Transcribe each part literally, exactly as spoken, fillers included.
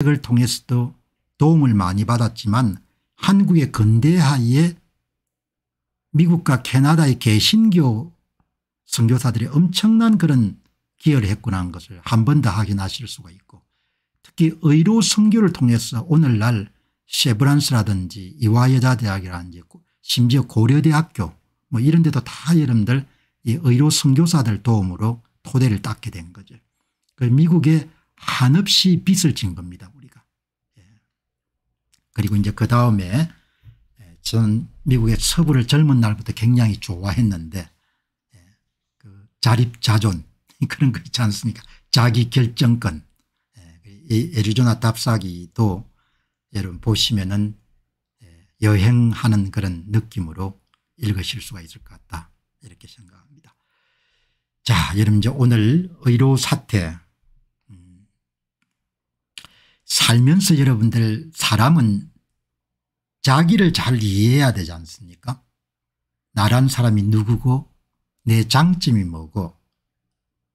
책을 통해서도 도움을 많이 받았지만 한국의 근대화에 미국과 캐나다의 개신교 선교사들이 엄청난 그런 기여를 했구나 하는 것을 한 번 더 확인하실 수가 있고, 특히 의료 선교를 통해서 오늘날 세브란스라든지 이화여자대학이라든지 심지어 고려대학교 뭐 이런 데도 다 여러분들 이 의료 선교사들 도움으로 토대를 닦게 된 거죠. 미국에 한없이 빚을 진 겁니다, 우리가. 예. 그리고 이제 그 다음에 저는 미국의 서부를 젊은 날부터 굉장히 좋아했는데, 예. 그 자립자존 그런 거 있지 않습니까? 자기결정권. 예. 이 애리조나 답사기도 여러분 보시면은 여행하는 그런 느낌으로 읽으실 수가 있을 것 같다, 이렇게 생각합니다. 자, 여러분 이제 오늘 의료 사태. 살면서 여러분들 사람은 자기를 잘 이해해야 되지 않습니까? 나란 사람이 누구고 내 장점이 뭐고.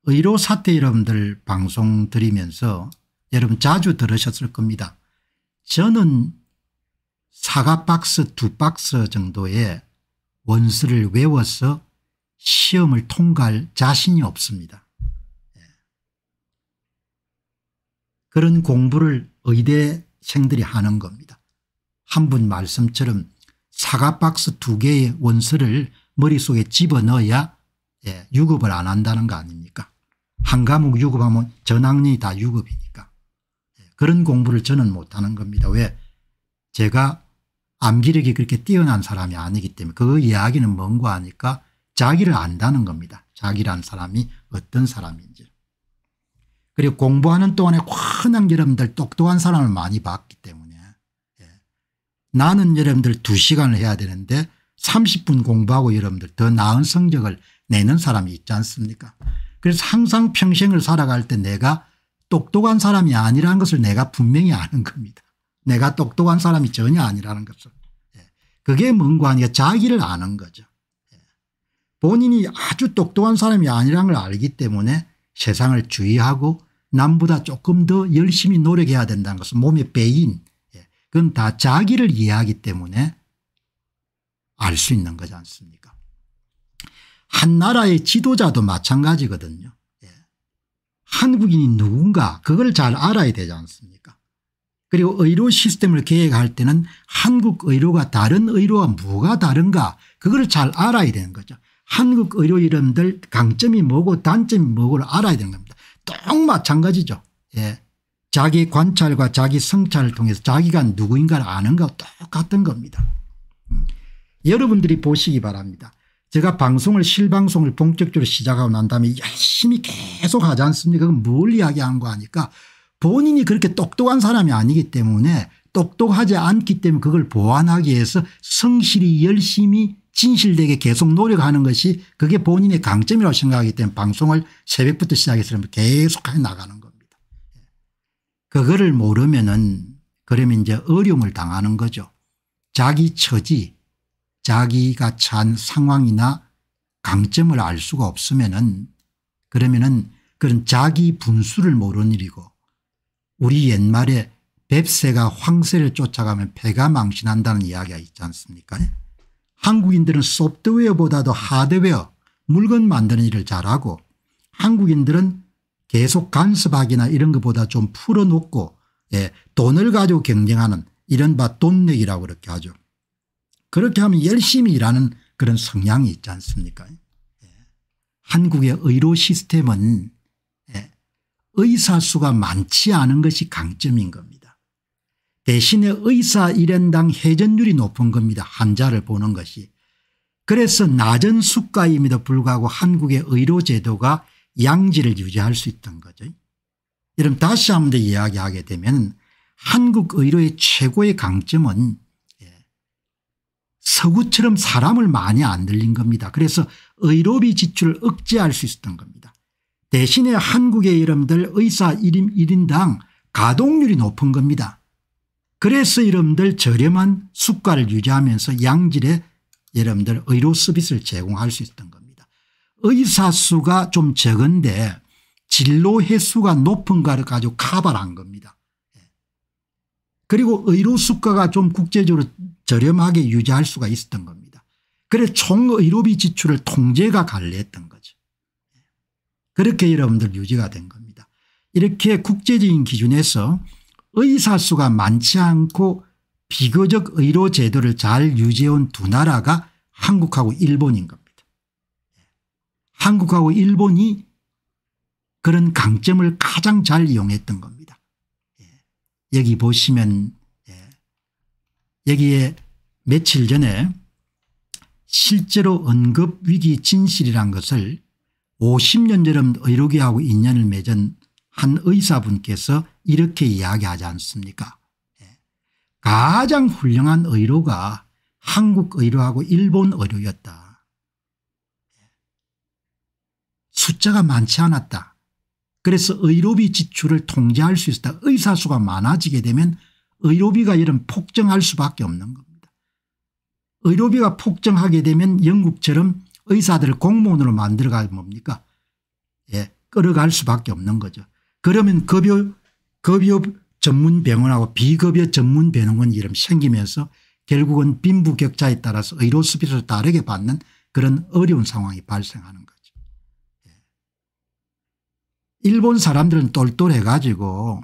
의료사태 여러분들 방송 드리면서 여러분 자주 들으셨을 겁니다. 저는 사과 박스 두 박스 정도의 원서를 외워서 시험을 통과할 자신이 없습니다. 그런 공부를 의대생들이 하는 겁니다. 한 분 말씀처럼 사과박스 두 개의 원서를 머릿속에 집어넣어야, 예, 유급을 안 한다는 거 아닙니까? 한 과목 유급하면 전학년이 다 유급이니까. 예, 그런 공부를 저는 못하는 겁니다. 왜? 제가 암기력이 그렇게 뛰어난 사람이 아니기 때문에 그 이야기는 뭔고 하니까 자기를 안다는 겁니다. 자기란 사람이 어떤 사람인지. 그리고 공부하는 동안에 훤한 여러분들 똑똑한 사람을 많이 봤기 때문에, 예. 나는 여러분들 두 시간을 해야 되는데 삼십 분 공부하고 여러분들 더 나은 성적을 내는 사람이 있지 않습니까? 그래서 항상 평생을 살아갈 때 내가 똑똑한 사람이 아니라는 것을 내가 분명히 아는 겁니다. 내가 똑똑한 사람이 전혀 아니라는 것을. 예. 그게 뭔가 아니라 자기를 아는 거죠. 예. 본인이 아주 똑똑한 사람이 아니라는 걸 알기 때문에 세상을 주의하고 남보다 조금 더 열심히 노력해야 된다는 것은 몸에 배인, 예. 그건 다 자기를 이해하기 때문에 알 수 있는 거지 않습니까? 한 나라의 지도자도 마찬가지거든요. 예. 한국인이 누군가 그걸 잘 알아야 되지 않습니까? 그리고 의료 시스템을 계획할 때는 한국 의료가 다른 의료와 뭐가 다른가 그걸 잘 알아야 되는 거죠. 한국 의료 이름들 강점이 뭐고 단점이 뭐고를 알아야 되는 겁니다. 똑 마찬가지죠. 예. 자기 관찰과 자기 성찰을 통해서 자기가 누구인가를 아는 것과 똑같은 겁니다. 음. 여러분들이 보시기 바랍니다. 제가 방송을 실방송을 본격적으로 시작하고 난 다음에 열심히 계속 하지 않습니까? 뭘 이야기하는 거 하니까 본인이 그렇게 똑똑한 사람이 아니기 때문에, 똑똑하지 않기 때문에 그걸 보완하기 위해서 성실히 열심히 진실되게 계속 노력하는 것이 그게 본인의 강점이라고 생각하기 때문에 방송을 새벽부터 시작해서 계속 나가는 겁니다. 그거를 모르면은 그러면 이제 어려움을 당하는 거죠. 자기 처지, 자기가 처한 상황이나 강점을 알 수가 없으면은 그러면은 그런 자기 분수를 모르는 일이고, 우리 옛말에 뱁새가 황새를 쫓아가면 배가 망신한다는 이야기가 있지 않습니까? 한국인들은 소프트웨어보다도 하드웨어 물건 만드는 일을 잘하고, 한국인들은 계속 간섭하기나 이런 것보다 좀 풀어놓고, 예, 돈을 가지고 경쟁하는 이른바 돈 내기라고 그렇게 하죠. 그렇게 하면 열심히 일하는 그런 성향이 있지 않습니까? 예. 한국의 의료 시스템은, 예, 의사 수가 많지 않은 것이 강점인 겁니다. 대신에 의사 일인당 회전율이 높은 겁니다. 환자를 보는 것이. 그래서 낮은 수가임에도 불구하고 한국의 의료제도가 양질을 유지할 수 있던 거죠. 여러분 다시 한 번 더 이야기하게 되면 한국 의료의 최고의 강점은 서구처럼 사람을 많이 안 들린 겁니다. 그래서 의료비 지출을 억제할 수 있었던 겁니다. 대신에 한국의 여러분들 의사 일인당 가동률이 높은 겁니다. 그래서 여러분들 저렴한 수가를 유지하면서 양질의 여러분들 의료 서비스를 제공할 수 있었던 겁니다. 의사 수가 좀 적은데 진로 횟수가 높은 거를 가지고 커버한 겁니다. 그리고 의료수가가 좀 국제적으로 저렴하게 유지할 수가 있었던 겁니다. 그래서 총 의료비 지출을 통제가 관리했던 거죠. 그렇게 여러분들 유지가 된 겁니다. 이렇게 국제적인 기준에서 의사 수가 많지 않고 비교적 의료 제도를 잘 유지해온 두 나라가 한국하고 일본인 겁니다. 한국하고 일본이 그런 강점을 가장 잘 이용했던 겁니다. 여기 보시면 여기에 며칠 전에 실제로 응급위기 진실이란 것을 오십 년 전에 의료계하고 인연을 맺은 한 의사분께서 이렇게 이야기하지 않습니까? 가장 훌륭한 의료가 한국 의료하고 일본 의료였다. 숫자가 많지 않았다. 그래서 의료비 지출을 통제할 수 있었다. 의사 수가 많아지게 되면 의료비가 이런 폭증할 수밖에 없는 겁니다. 의료비가 폭증하게 되면 영국처럼 의사들을 공무원으로 만들어가면 뭡니까? 예, 끌어갈 수밖에 없는 거죠. 그러면 급여, 급여 전문병원하고 비급여 전문병원 이름 생기면서 결국은 빈부격차에 따라서 의료수비를 다르게 받는 그런 어려운 상황이 발생하는 거죠. 예. 일본 사람들은 똘똘해가지고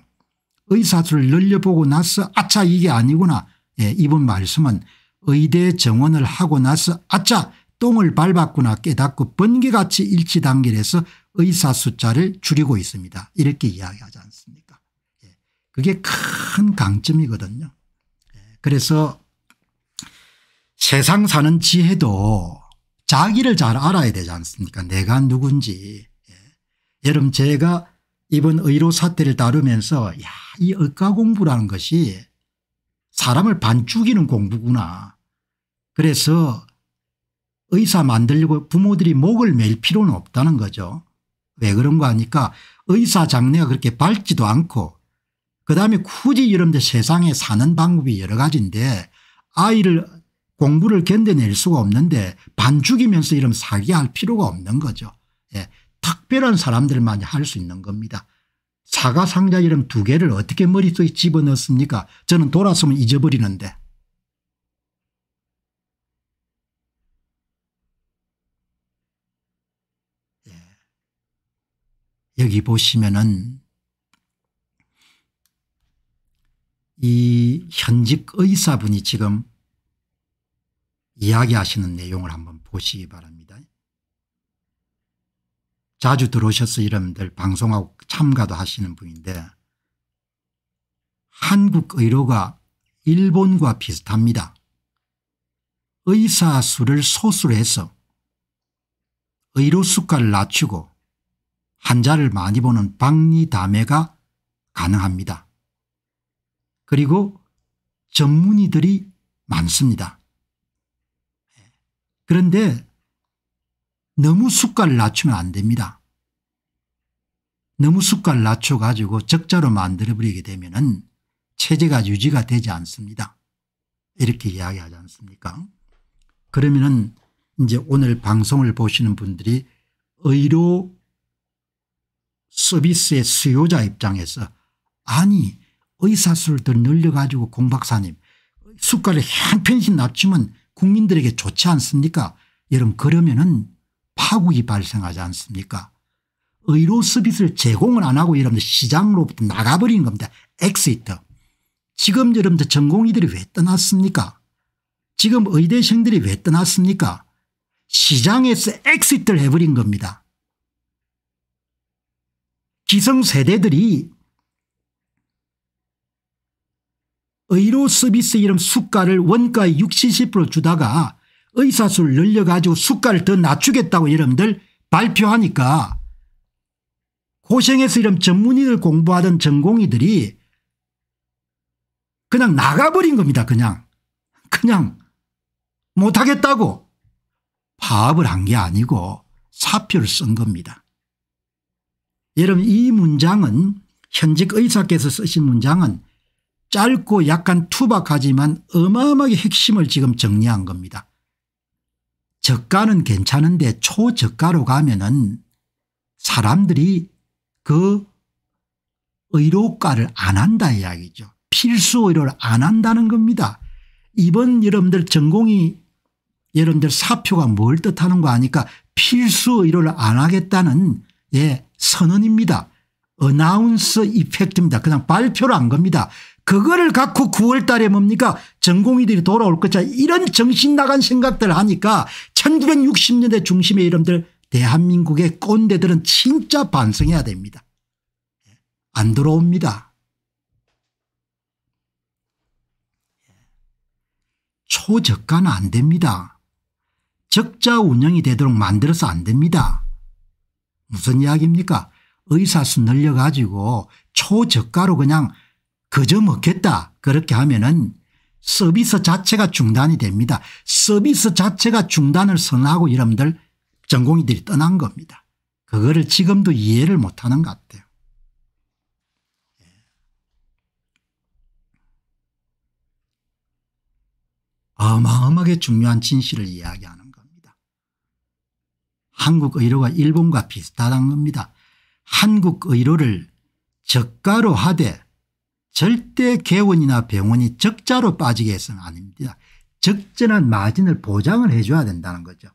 의사수를 늘려보고 나서 아차 이게 아니구나. 예, 이번 말씀은 의대 정원을 하고 나서 아차 똥을 밟았구나 깨닫고 번개같이 일치단결해서 의사 숫자를 줄이고 있습니다. 이렇게 이야기하지 않습니까? 예. 그게 큰 강점이거든요. 예. 그래서 세상 사는 지혜도 자기를 잘 알아야 되지 않습니까? 내가 누군지. 예. 여러분 제가 이번 의료 사태를 다루면서 야, 이 의과 공부라는 것이 사람을 반 죽이는 공부구나. 그래서 의사 만들려고 부모들이 목을 맬 필요는 없다는 거죠. 왜 그런가 하니까 의사 장래가 그렇게 밝지도 않고 그다음에 굳이 여러분들 세상에 사는 방법이 여러 가지인데 아이를 공부를 견뎌낼 수가 없는데 반 죽이면서 이러면 살게 할 필요가 없는 거죠. 예. 특별한 사람들만 할 수 있는 겁니다. 사과 상자 이름 두 개를 어떻게 머릿속에 집어넣습니까? 저는 돌아서면 잊어버리는데. 예. 여기 보시면은 이 현직 의사분이 지금 이야기하시는 내용을 한번 보시기 바랍니다. 자주 들어오셔서 여러분들 방송하고 참가도 하시는 분인데 한국 의료가 일본과 비슷합니다. 의사 수를 소수로 해서 의료 수가를 낮추고 환자를 많이 보는 박리담회가 가능합니다. 그리고 전문의들이 많습니다. 그런데 너무 수가를 낮추면 안 됩니다. 너무 수가를 낮춰가지고 적자로 만들어버리게 되면은 체제가 유지가 되지 않습니다. 이렇게 이야기하지 않습니까? 그러면은 이제 오늘 방송을 보시는 분들이 의료 서비스의 수요자 입장에서 아니 의사 수를 더 늘려가지고 공 박사님 수가를 한편씩 낮추면 국민들에게 좋지 않습니까? 여러분 그러면은 파국이 발생하지 않습니까? 의료 서비스를 제공을 안 하고 여러분들 시장으로부터 나가버리는 겁니다. 엑시트. 지금 여러분들 전공의들이 왜 떠났습니까? 지금 의대생들이 왜 떠났습니까? 시장에서 엑시트를 해버린 겁니다. 기성세대들이 의료 서비스 이름 수가를 원가의 육십, 칠십 퍼센트 주다가 의사수를 늘려가지고 수가를 더 낮추겠다고 여러분들 발표하니까 고생해서 이런 전문의를 공부하던 전공의들이 그냥 나가버린 겁니다. 그냥 그냥 못하겠다고 파업을 한 게 아니고 사표를 쓴 겁니다. 여러분 이 문장은 현직 의사께서 쓰신 문장은 짧고 약간 투박하지만 어마어마하게 핵심을 지금 정리한 겁니다. 저가는 괜찮은데 초저가로 가면은 사람들이 그 의료과를 안 한다 이야기죠. 필수 의료를 안 한다는 겁니다. 이번 여러분들 전공이 여러분들 사표가 뭘 뜻하는 거 아니까 필수 의료를 안 하겠다는 예 선언입니다. 어나운서 이펙트입니다. 그냥 발표를 한 겁니다. 그거를 갖고 구월 달에 뭡니까 전공의들이 돌아올 것이다 이런 정신 나간 생각들 하니까 천구백육십 년대 중심의 이름들 대한민국의 꼰대들은 진짜 반성해야 됩니다. 안 들어옵니다. 초저가는 안 됩니다. 적자 운영이 되도록 만들어서 안 됩니다. 무슨 이야기입니까? 의사 수 늘려가지고 초저가로 그냥 거저 먹겠다. 그렇게 하면은 서비스 자체가 중단이 됩니다. 서비스 자체가 중단을 선하고 여러분들 전공의들이 떠난 겁니다. 그거를 지금도 이해를 못하는 것 같아요. 어마어마하게 중요한 진실을 이야기하는 겁니다. 한국 의료가 일본과 비슷하다는 겁니다. 한국 의료를 저가로 하되 절대 개원이나 병원이 적자로 빠지게 해서는 아닙니다. 적절한 마진을 보장을 해 줘야 된다는 거죠.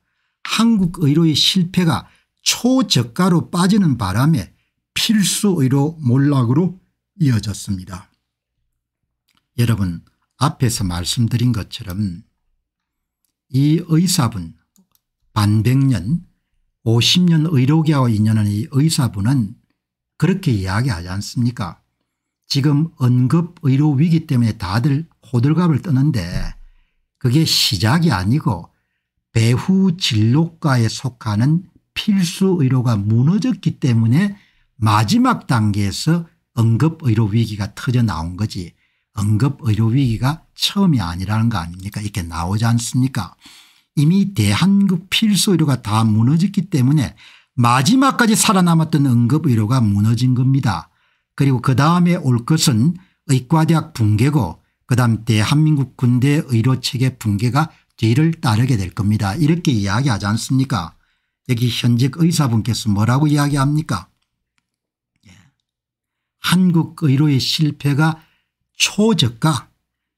한국 의료의 실패가 초저가로 빠지는 바람에 필수 의료 몰락으로 이어졌습니다. 여러분 앞에서 말씀드린 것처럼 이 의사분 반백년 오십 년 의료계와 인연한 이 의사분은 그렇게 이야기하지 않습니까? 지금 응급의료 위기 때문에 다들 호들갑을 떠는데 그게 시작이 아니고 배후 진료과에 속하는 필수 의료가 무너졌기 때문에 마지막 단계에서 응급의료 위기가 터져 나온 거지 응급의료 위기가 처음이 아니라는 거 아닙니까? 이렇게 나오지 않습니까? 이미 대한민국 필수 의료가 다 무너졌기 때문에 마지막까지 살아남았던 응급의료가 무너진 겁니다. 그리고 그 다음에 올 것은 의과대학 붕괴고 그다음 대한민국 군대 의료체계 붕괴가 뒤를 따르게 될 겁니다. 이렇게 이야기하지 않습니까? 여기 현직 의사분께서 뭐라고 이야기합니까? 한국 의료의 실패가 초저가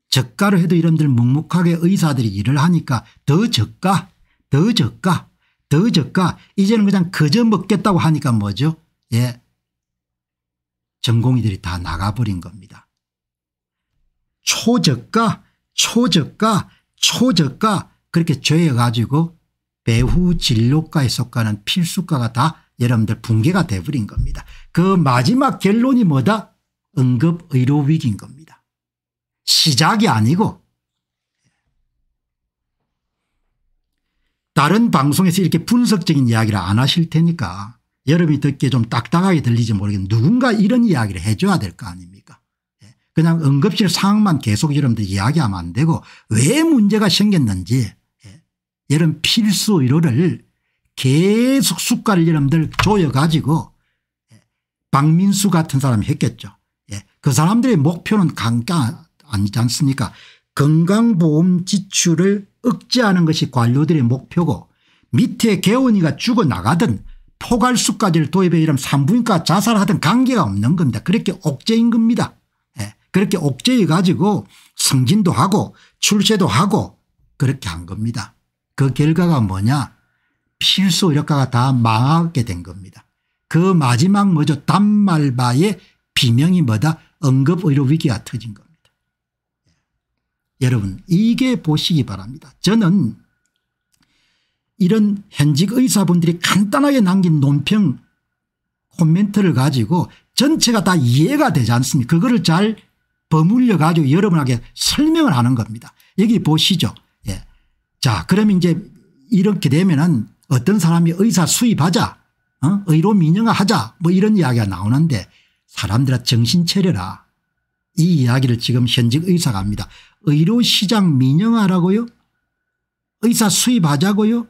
저가로 해도 이런들 묵묵하게 의사들이 일을 하니까 더 저가 더 저가 더 저가 이제는 그냥 거저 먹겠다고 하니까 뭐죠? 예. 전공의들이 다 나가버린 겁니다. 초저가 초저가 초저가 그렇게 죄여가지고 배후 진료과에 속하는 필수과가 다 여러분들 붕괴가 돼버린 겁니다. 그 마지막 결론이 뭐다? 응급의료 위기인 겁니다. 시작이 아니고 다른 방송에서 이렇게 분석적인 이야기를 안 하실 테니까 여러분이 듣기에 좀 딱딱하게 들리지 모르겠는데 누군가 이런 이야기를 해줘야 될 거 아닙니까? 그냥 응급실 상황만 계속 여러분들 이야기하면 안 되고 왜 문제가 생겼는지 여러분 필수 의료를 계속 숟가락을 여러분들 조여가지고 박민수 같은 사람이 했겠죠. 그 사람들의 목표는 강가 아니지 않습니까? 건강보험 지출을 억제하는 것이 관료들의 목표고 밑에 개원이가 죽어나가든 포괄수까지를 도입해 이러면 산부인과 자살하든 관계가 없는 겁니다. 그렇게 옥죄인 겁니다. 예. 그렇게 옥죄해 가지고 승진도 하고 출세도 하고 그렇게 한 겁니다. 그 결과가 뭐냐? 필수 의료과가 다 망하게 된 겁니다. 그 마지막 뭐죠? 단말바의 비명이 뭐다? 응급의료 위기가 터진 겁니다. 여러분 이게 보시기 바랍니다. 저는 이런 현직 의사분들이 간단하게 남긴 논평 코멘트를 가지고 전체가 다 이해가 되지 않습니까? 그거를 잘 버무려 가지고 여러분에게 설명을 하는 겁니다. 여기 보시죠. 예. 자, 그러면 이제 이렇게 되면은 어떤 사람이 의사 수입하자, 어? 의료 민영화하자, 뭐 이런 이야기가 나오는데 사람들아 정신 차려라. 이 이야기를 지금 현직 의사가 합니다. 의료 시장 민영화라고요? 의사 수입하자고요?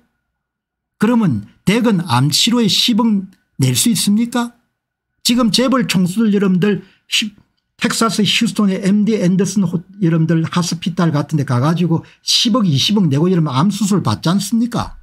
그러면 대건 암치료에 십억 낼 수 있습니까? 지금 재벌 총수들 여러분들 텍사스 휴스톤의 엠디 앤더슨 여러분들 하스피탈 같은 데 가가지고 십억 이십억 내고 여러분 암수술 받지 않습니까?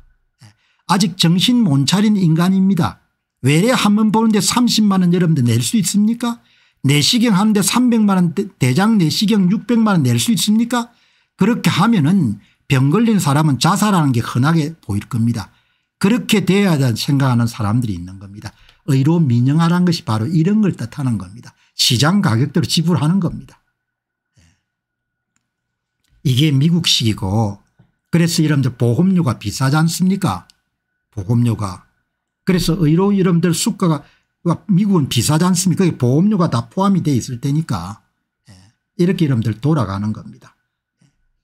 아직 정신 못 차린 인간입니다. 외래 한 번 보는데 삼십만 원 여러분들 낼 수 있습니까? 내시경 하는데 삼백만 원 대장 내시경 육백만 원 낼 수 있습니까? 그렇게 하면은 병 걸린 사람은 자살하는 게 흔하게 보일 겁니다. 그렇게 돼야 생각하는 사람들이 있는 겁니다. 의료 민영화라는 것이 바로 이런 걸 뜻하는 겁니다. 시장 가격대로 지불하는 겁니다. 이게 미국식이고, 그래서 여러분들 보험료가 비싸지 않습니까? 보험료가. 그래서 의료 여러분들 수가가 미국은 비싸지 않습니까? 보험료가 다 포함이 돼 있을 테니까. 이렇게 여러분들 돌아가는 겁니다.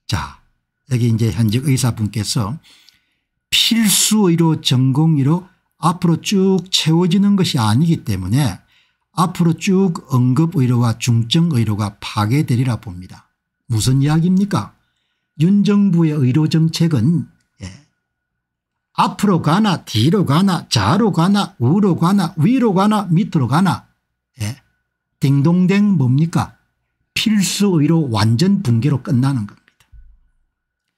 자, 여기 이제 현직 의사분께서 필수의료 전공의로 앞으로 쭉 채워지는 것이 아니기 때문에 앞으로 쭉 응급의료와 중증의료가 파괴되리라 봅니다. 무슨 이야기입니까? 윤 정부의 의료정책은 예. 앞으로 가나 뒤로 가나 좌로 가나 우로 가나 위로 가나 밑으로 가나 예. 딩동댕 뭡니까? 필수의료 완전 붕괴로 끝나는 겁니다.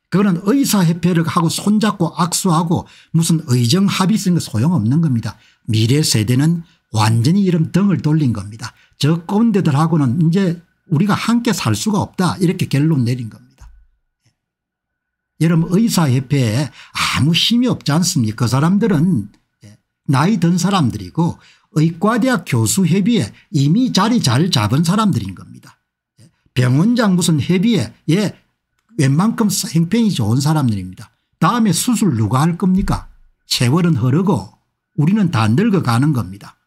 그거는 의사협회를 하고 손잡고 악수하고 무슨 의정합의 쓴 거 소용없는 겁니다. 미래 세대는 완전히 이런 등을 돌린 겁니다. 저 꼰대들하고는 이제 우리가 함께 살 수가 없다 이렇게 결론 내린 겁니다. 여러분 의사협회에 아무 힘이 없지 않습니까? 그 사람들은 나이 든 사람들이고 의과대학 교수협의에 이미 자리 잘 잡은 사람들인 겁니다. 병원장 무슨 협의에 예. 웬만큼 행편이 좋은 사람들입니다. 다음에 수술 누가 할 겁니까? 세월은 흐르고 우리는 다 늙어가는 겁니다.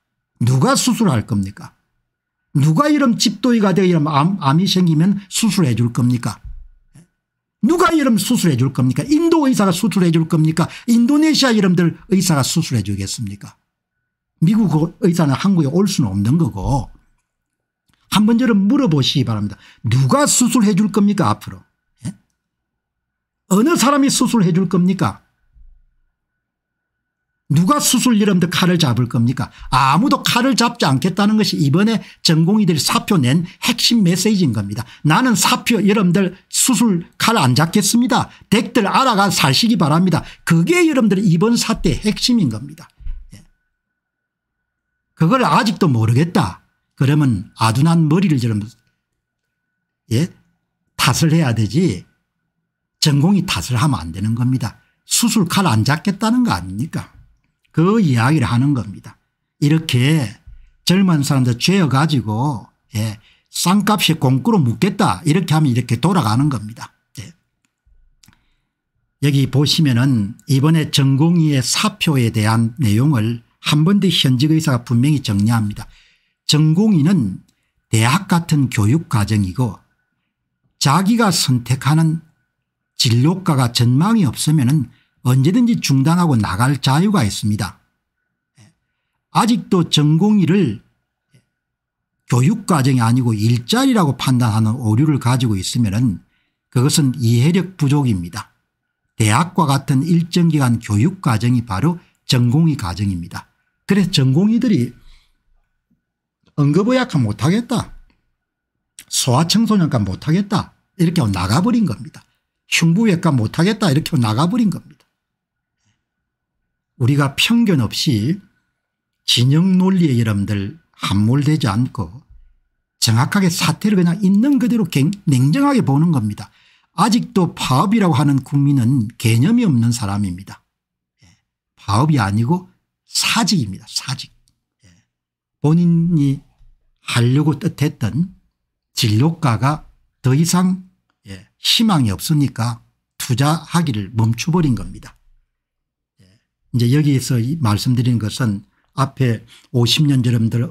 누가 수술할 겁니까? 누가 이런 집도의가 되어 이런 암, 암이 생기면 수술해 줄 겁니까? 누가 이런 수술해 줄 겁니까? 인도 의사가 수술해 줄 겁니까? 인도네시아 이름들 의사가 수술해 주겠습니까? 미국 의사는 한국에 올 수는 없는 거고 한번 저런 물어보시기 바랍니다. 누가 수술해 줄 겁니까 앞으로? 어느 사람이 수술해 줄 겁니까? 누가 수술 이름도 칼을 잡을 겁니까? 아무도 칼을 잡지 않겠다는 것이 이번에 전공의들이 사표 낸 핵심 메시지인 겁니다. 나는 사표 여러분들 수술 칼 안 잡겠습니다. 댁들 알아가 사시기 바랍니다. 그게 여러분들 이번 사태의 핵심인 겁니다. 그걸 아직도 모르겠다. 그러면 아둔한 머리를 여러분 예? 탓을 해야 되지. 전공이 탓을 하면 안 되는 겁니다. 수술 칼 안 잡겠다는 거 아닙니까? 그 이야기를 하는 겁니다. 이렇게 젊은 사람들 죄어 가지고 예, 쌍값이 공꾸로 묻겠다 이렇게 하면 이렇게 돌아가는 겁니다. 예. 여기 보시면은 이번에 전공의의 사표에 대한 내용을 한 번 더 현직 의사가 분명히 정리합니다. 전공의는 대학 같은 교육 과정이고 자기가 선택하는 진료과가 전망이 없으면 언제든지 중단하고 나갈 자유가 있습니다. 아직도 전공의를 교육과정이 아니고 일자리라고 판단하는 오류를 가지고 있으면 그것은 이해력 부족입니다. 대학과 같은 일정기간 교육과정이 바로 전공의 과정입니다. 그래서 전공의들이 응급의학과 못하겠다, 소아청소년과 못하겠다 이렇게 나가버린 겁니다. 흉부외과 못하겠다 이렇게 나가버린 겁니다. 우리가 편견 없이 진영 논리에 여러분들 함몰되지 않고 정확하게 사태를 그냥 있는 그대로 냉정하게 보는 겁니다. 아직도 파업이라고 하는 국민은 개념이 없는 사람입니다. 파업이 아니고 사직입니다. 사직. 본인이 하려고 뜻했던 진료과가 더 이상 예, 희망이 없으니까 투자하기를 멈춰버린 겁니다. 예, 이제 여기에서 말씀드린 것은 앞에 오십 년 여러분들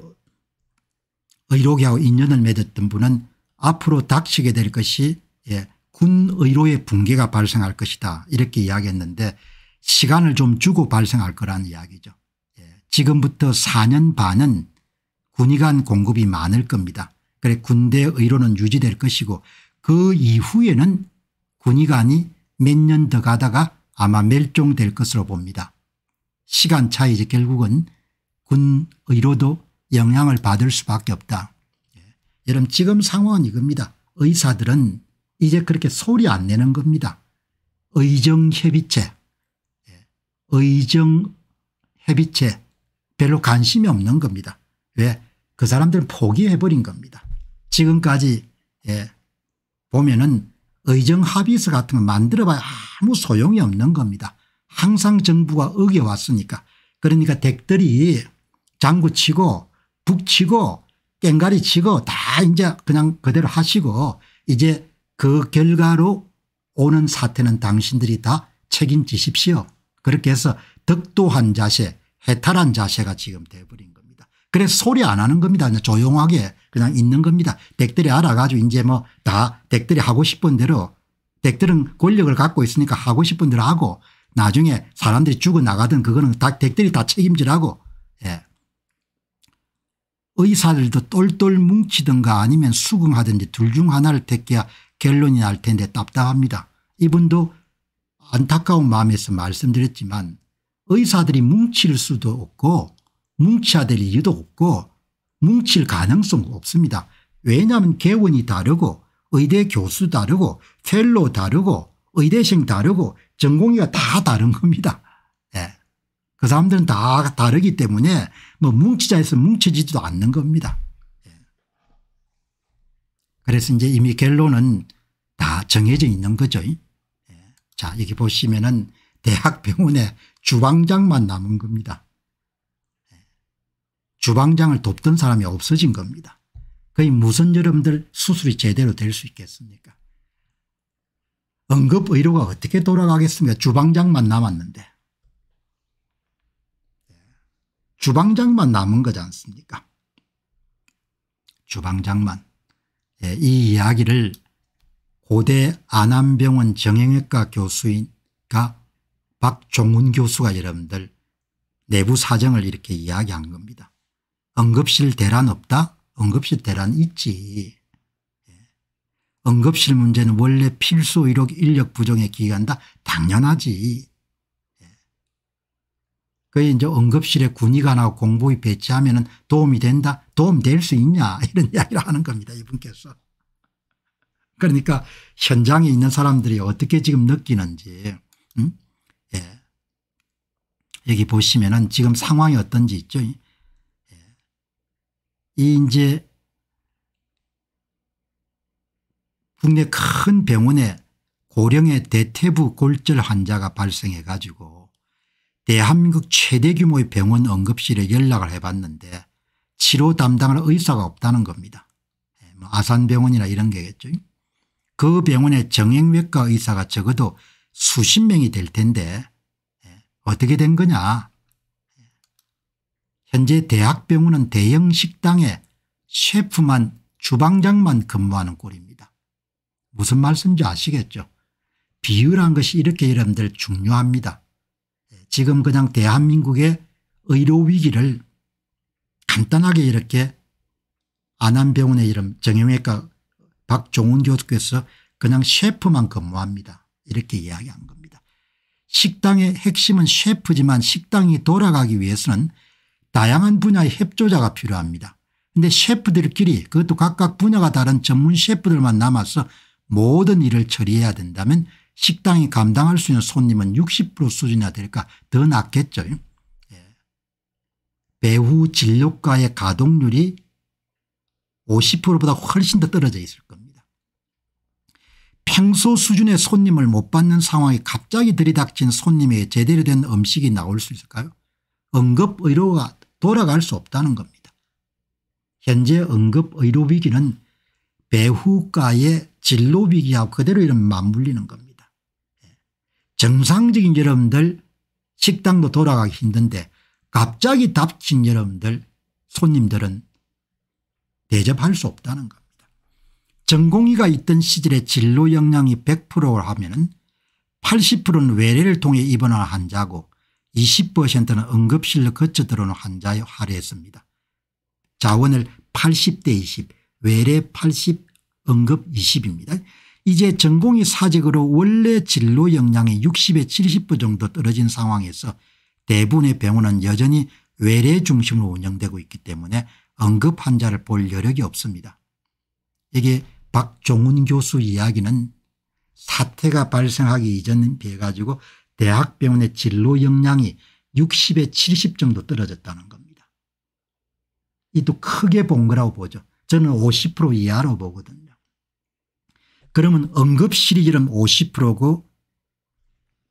의료계하고 인연을 맺었던 분은 앞으로 닥치게 될 것이 예, 군의료의 붕괴가 발생할 것이다 이렇게 이야기했는데 시간을 좀 주고 발생할 거라는 이야기죠. 예, 지금부터 사 년 반은 군의관 공급이 많을 겁니다. 그래 군대 의료는 유지될 것이고 그 이후에는 군의관이 몇 년 더 가다가 아마 멸종될 것으로 봅니다. 시간 차이지 결국은 군의료도 영향을 받을 수밖에 없다. 예. 여러분 지금 상황은 이겁니다. 의사들은 이제 그렇게 소리 안 내는 겁니다. 의정협의체, 예. 의정협의체 별로 관심이 없는 겁니다. 왜? 그 사람들은 포기해버린 겁니다. 지금까지 예, 보면은 의정합의서 같은 거 만들어봐야 아무 소용이 없는 겁니다. 항상 정부가 어겨왔으니까. 그러니까 댁들이 장구치고 북치고 땡가리치고 다 이제 그냥 그대로 하시고 이제 그 결과로 오는 사태는 당신들이 다 책임지십시오. 그렇게 해서 득도한 자세, 해탈한 자세가 지금 돼버린 겁니다. 그래서 소리 안 하는 겁니다. 그냥 조용하게 그냥 있는 겁니다. 댁들이 알아가지고 이제 뭐 다 댁들이 하고 싶은 대로, 댁들은 권력을 갖고 있으니까 하고 싶은 대로 하고, 나중에 사람들이 죽어나가든 그거는 다 댁들이 다 책임지라고. 예. 의사들도 똘똘 뭉치든가 아니면 수긍하든지 둘 중 하나를 택해야 결론이 날 텐데 답답합니다. 이분도 안타까운 마음에서 말씀드렸지만 의사들이 뭉칠 수도 없고 뭉쳐야 될 이유도 없고 뭉칠 가능성도 없습니다. 왜냐하면 개원이 다르고 의대 교수 다르고 펠로우 다르고 의대생 다르고 전공의가 다 다른 겁니다. 예. 그 사람들은 다 다르기 때문에 뭐 뭉치자 해서 뭉쳐지지도 않는 겁니다. 예. 그래서 이제 이미 결론은 다 정해져 있는 거죠. 예. 자, 여기 보시면은 대학병원에 주방장만 남은 겁니다. 예. 주방장을 돕던 사람이 없어진 겁니다. 거의 무슨 여러분들 수술이 제대로 될 수 있겠습니까? 응급의료가 어떻게 돌아가겠습니까? 주방장만 남았는데. 주방장만 남은 거지 않습니까? 주방장만. 예, 이 이야기를 고대 안암병원 정형외과 교수인가 박종훈 교수가 여러분들 내부 사정을 이렇게 이야기한 겁니다. 응급실 대란 없다? 응급실 대란 있지. 응급실 문제는 원래 필수 의료 인력 부족에 기인한다? 당연하지. 그게 이제 응급실에 군의관하고 공보위 배치하면 도움이 된다? 도움 될 수 있냐? 이런 이야기를 하는 겁니다, 이분께서. 그러니까 현장에 있는 사람들이 어떻게 지금 느끼는지. 음? 예. 여기 보시면은 지금 상황이 어떤지 있죠. 예. 이 이제 국내 큰 병원에 고령의 대퇴부 골절 환자가 발생해 가지고 대한민국 최대 규모의 병원 응급실에 연락을 해봤는데 치료 담당할 의사가 없다는 겁니다. 아산병원이나 이런 게겠죠. 그 병원에 정형외과 의사가 적어도 수십 명이 될 텐데 어떻게 된 거냐. 현재 대학병원은 대형 식당에 셰프만 주방장만 근무하는 꼴입니다. 무슨 말씀인지 아시겠죠? 비율한 것이 이렇게 여러분들 중요합니다. 지금 그냥 대한민국의 의료 위기를 간단하게 이렇게 안암병원의 이름 정형외과 박종훈 교수께서 그냥 셰프만 근무합니다. 이렇게 이야기한 겁니다. 식당의 핵심은 셰프지만 식당이 돌아가기 위해서는 다양한 분야의 협조자가 필요합니다. 그런데 셰프들끼리 그것도 각각 분야가 다른 전문 셰프들만 남아서 모든 일을 처리해야 된다면 식당이 감당할 수 있는 손님은 육십 퍼센트 수준이나 될까 더 낫겠죠. 예. 배후 진료과의 가동률이 오십 퍼센트보다 훨씬 더 떨어져 있을 겁니다. 평소 수준의 손님을 못 받는 상황이 갑자기 들이닥친 손님에게 제대로 된 음식이 나올 수 있을까요? 응급의료가 돌아갈 수 없다는 겁니다. 현재 응급의료 위기는 배후과의 진로위기하고 그대로 이러면 맞물리는 겁니다. 정상적인 여러분들 식당도 돌아가기 힘든데 갑자기 닥친 여러분들 손님들은 대접할 수 없다는 겁니다. 전공의가 있던 시절에 진로 역량이 백 퍼센트를 하면은 팔십 퍼센트는 외래를 통해 입원한 환자고 이십 퍼센트는 응급실로 거쳐 들어오는 환자에 할애했습니다. 자원을 팔십 대 이십, 외래 팔십, 응급 이십입니다. 이제 전공의 사직으로 원래 진로 역량이 육십에 칠십 퍼센트 정도 떨어진 상황에서 대부분의 병원은 여전히 외래 중심으로 운영되고 있기 때문에 응급 환자를 볼 여력이 없습니다. 이게 박종훈 교수 이야기는 사태가 발생하기 이전에 비해 가지고 대학병원의 진로 역량이 육십에 칠십 정도 떨어졌다는 겁니다. 이도 크게 본 거라고 보죠. 저는 오십 퍼센트 이하로 보거든요. 그러면 응급실 이름 오십 퍼센트고